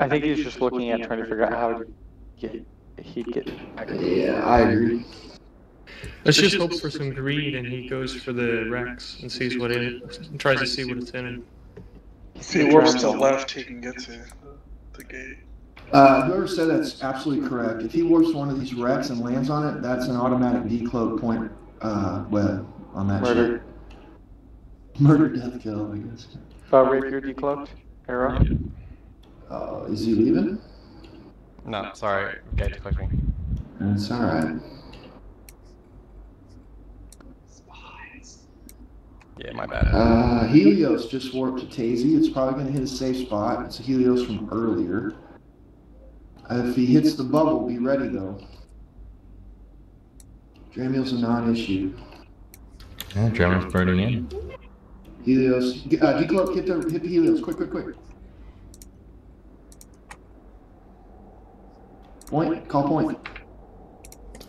I think he's just looking at trying to figure out how to get... He'd get... Yeah, I agree. Let's just hope for some greed and he goes for the Rex and sees what it... and tries to see what it's in. If he warps to the left, he can get to the gate. Whoever said that's absolutely correct. If he warps one of these Rex and lands on it, that's an automatic decloak point web on that ship. Murder, death, kill, I guess. Rapier decloaked? Arrow? Is he leaving? No, sorry. Guy decloaked me. That's alright. Spies. Yeah, my bad. Helios just warped to Tazy. It's probably going to hit a safe spot. It's a Helios from earlier. If he hits the bubble, be ready, though. Dramiel's a non-issue. Yeah, Dramiel's burning in. Helios, decloak, hit the Helios, quick. Point, call point.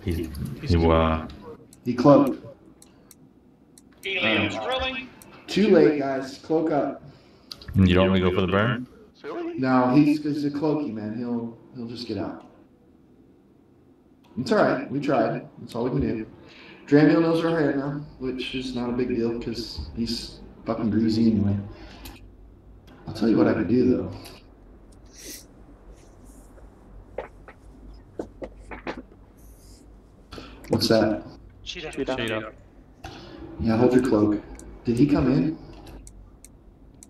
He's decloaked. Helios, rolling. Too late, guys, cloak up. You don't want to go for the burn? No, he's a cloaky, man, he'll just get out. It's alright, we tried, that's all we can do. Dramiel knows our hair now, which is not a big deal, because he's... fucking greasy anyway. I'll tell you what I could do though. What's that? Jita. Yeah, hold your cloak. Did he come in?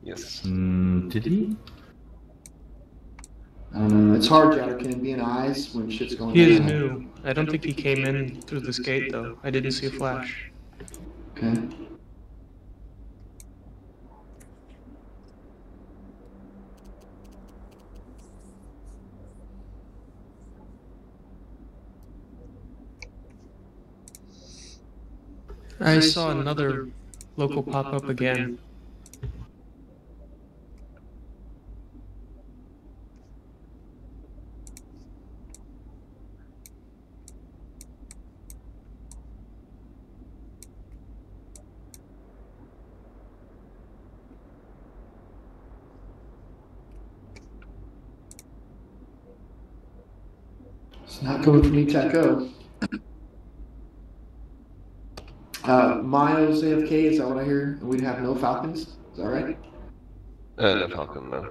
Yes. Did he? I don't know. It's hard, Jita. Can it be in eyes when shit's going on? He is new. I don't think he came in through this gate though. I didn't see a flash. Okay. I saw another local pop-up again. It's not going from E-TACO. Miles AFK, is that what I hear? We'd have no Falcons? Is that right? No Falcon, no.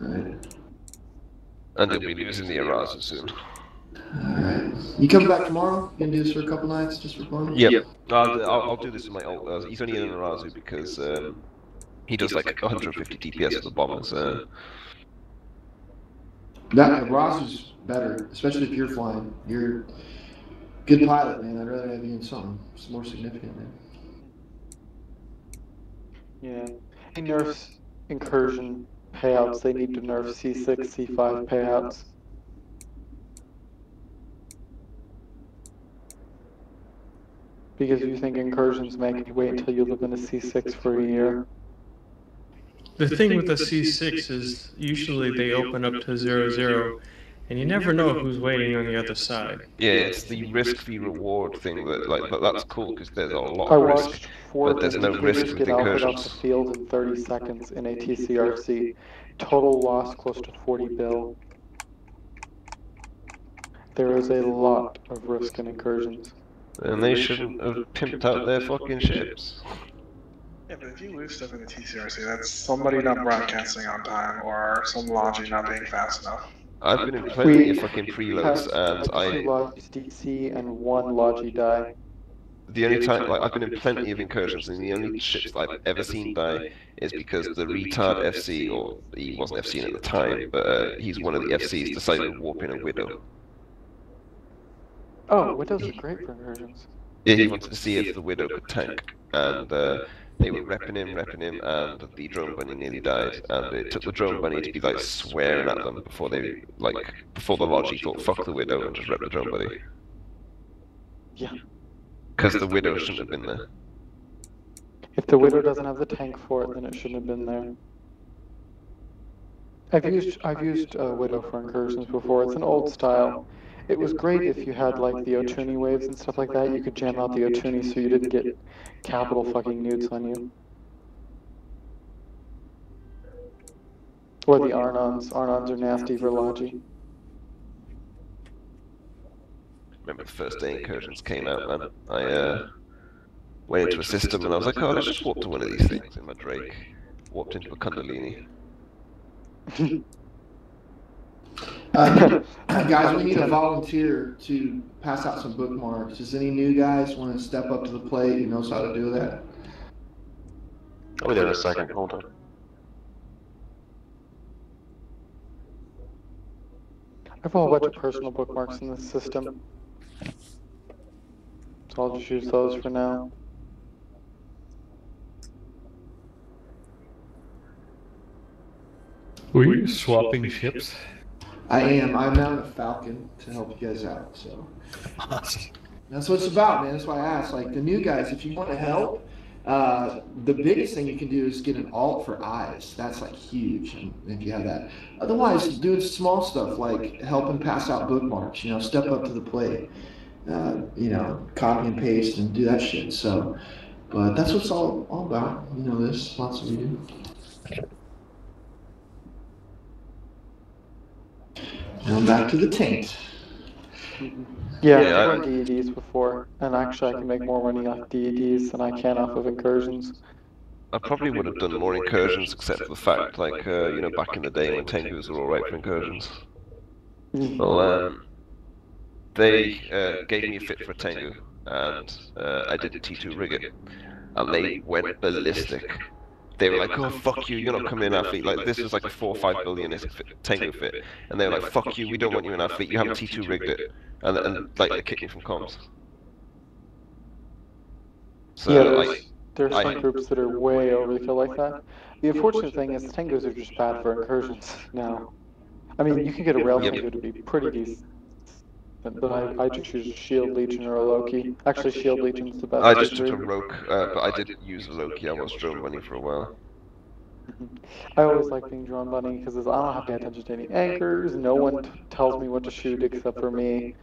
Alright. And they'll be losing the Erasa soon. Alright. You coming back tomorrow? You gonna do this for a couple nights, just for fun? Yep. I'll do this in my alt. He's only in an Erasu because he does like 150 DPS with the Bombers. That Erasu's better, especially if you're flying. You're... good pilot, man. I'd rather have you in something. It's more significant, man. Yeah. He nerfs incursion payouts. They need to nerf C6, C5 payouts. Because you think incursions make you wait until you live in a C6 for a year. The thing with the C6 is usually they open up to 0-0. And you never know who's waiting on the other side. Yeah, it's the risk-reward thing that, like, that's cool because there's a lot of risk, but there's no risk with incursions. I watched 4 get off the field in 30 seconds in a TCRC. Total loss close to 40 bill. There is a lot of risk in incursions. And they shouldn't have pimped out their fucking ships. Yeah, but if you lose stuff in the TCRC, that's somebody not broadcasting on time or some launching not being fast enough. I've been in plenty of fucking preloads, and two Lodges DC and one Lodgy die. The only time, like, I've been in plenty of incursions, and the only ships I've ever seen die is because the retard FC, or he wasn't FCing at the time, but he's one of the FCs, decided to warp in a Widow. Oh, Widows are great for incursions. Yeah, he wanted to see if the Widow could tank, and they were repping him, and the drone bunny nearly died. And it took the drone bunny to be like swearing at them before they, like, before the Lodgy thought, fuck the Widow and just rep the drone bunny. Yeah. Because the Widow shouldn't have been there. If the Widow doesn't have the tank for it, then it shouldn't have been there. I've used Widow for incursions before. It's an old style. It was great if you had, like, the Otuni waves and stuff like that. You could jam out the Otuni so you didn't get capital fucking nudes on you. Or the Arnons. Arnons are nasty for Lodgy. Remember the first day incursions came out, man. I went into a system and I was like, oh, let's just warp to one of these things in my Drake. Warped into a Kundalini. Guys, we need a volunteer to pass out some bookmarks. Does any new guys want to step up to the plate who knows how to do that? I'll be there in a second. Hold on. I have a whole bunch of personal bookmarks in this system, so I'll just use those for now. Were you swapping ships? I am. I'm out of Falcon to help you guys out, so. That's what it's about, man. That's why I asked. Like, the new guys, if you want to help, the biggest thing you can do is get an alt for eyes. That's, like, huge, and if you have that. Otherwise, doing small stuff, like helping pass out bookmarks, you know, step up to the plate, you know, copy and paste and do that shit, so. But that's what it's all about. You know, there's lots of you do. And back to the taint. Yeah, I've run DEDs before, and actually I can make more money off DEDs than I can off of incursions. I probably would have done more incursions, except for the fact, like, you know, back in the day when Tengus were alright for incursions. Well, they gave me a fit for a Tengu, and I did a T2 Rigget, and they went ballistic. They were like, oh, fuck you, you're not coming in our fleet. Like, this was like a 4 or 5 billionist Tango fit. And they were like, fuck you, we don't want you in our fleet, you haven't T2 rigged it. And like, they kicked me from comms. So, yeah, there's some groups that are way over the kill like that. The unfortunate thing is the Tangos are just bad for incursions now. I mean, you can get a rail Tango to be pretty decent. But I just use Shield Legion or a Loki. Actually, Shield Legion's the best. I just took a Rogue, but I did use a Loki. I was Drone Bunny for a while. I always like being Drone Bunny because I don't have to pay attention to any anchors. No one tells me what to shoot except for me.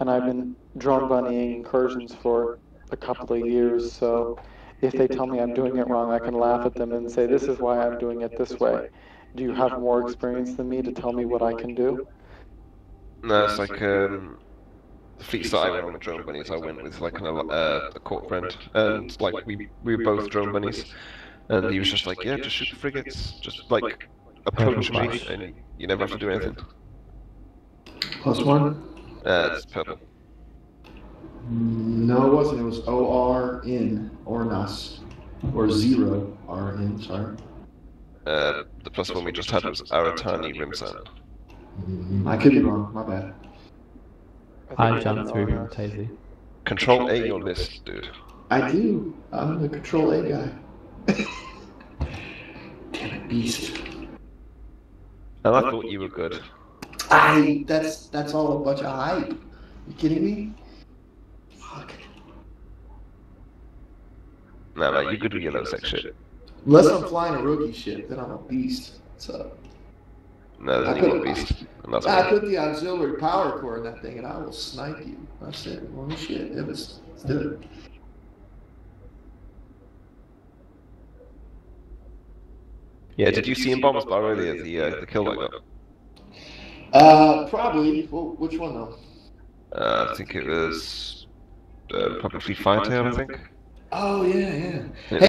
And I've been Drone Bunnying incursions for a couple of years, so if they tell me I'm doing it wrong, I can laugh at them and say, this is why I'm doing it this way. Do you have more experience than me to tell me what I can do? No, it's like, the fleets that I went on with drone bunnies, I went with, like, a court friend, and, like, we were both drone bunnies, and he was just like, yeah, just shoot the frigates, just, like, approach me, and you never have to do anything. +1? It's purple. No, it wasn't, it was O-R-N, or NAS, or 0-R-N, sorry. The +1 we just had was Aratani Rimsan. I could be wrong, my bad. I jumped through him, Tazy. Control A your list, dude. I do. I'm the Control A guy. Damn it, beast. And I thought you were good. That's all a bunch of hype. You kidding me? Fuck. No, you could do your low sec shit. Unless I'm flying a rookie ship, then I'm a beast. What's up? No, there's an beast. I put the auxiliary power core in that thing, and I will snipe you. I said, well, shit, it was good. Yeah, did you see in Bombers Bar earlier the kill that got? Probably. Well, which one though? I think it was probably Fydoe, I think. Oh yeah, yeah. Hey,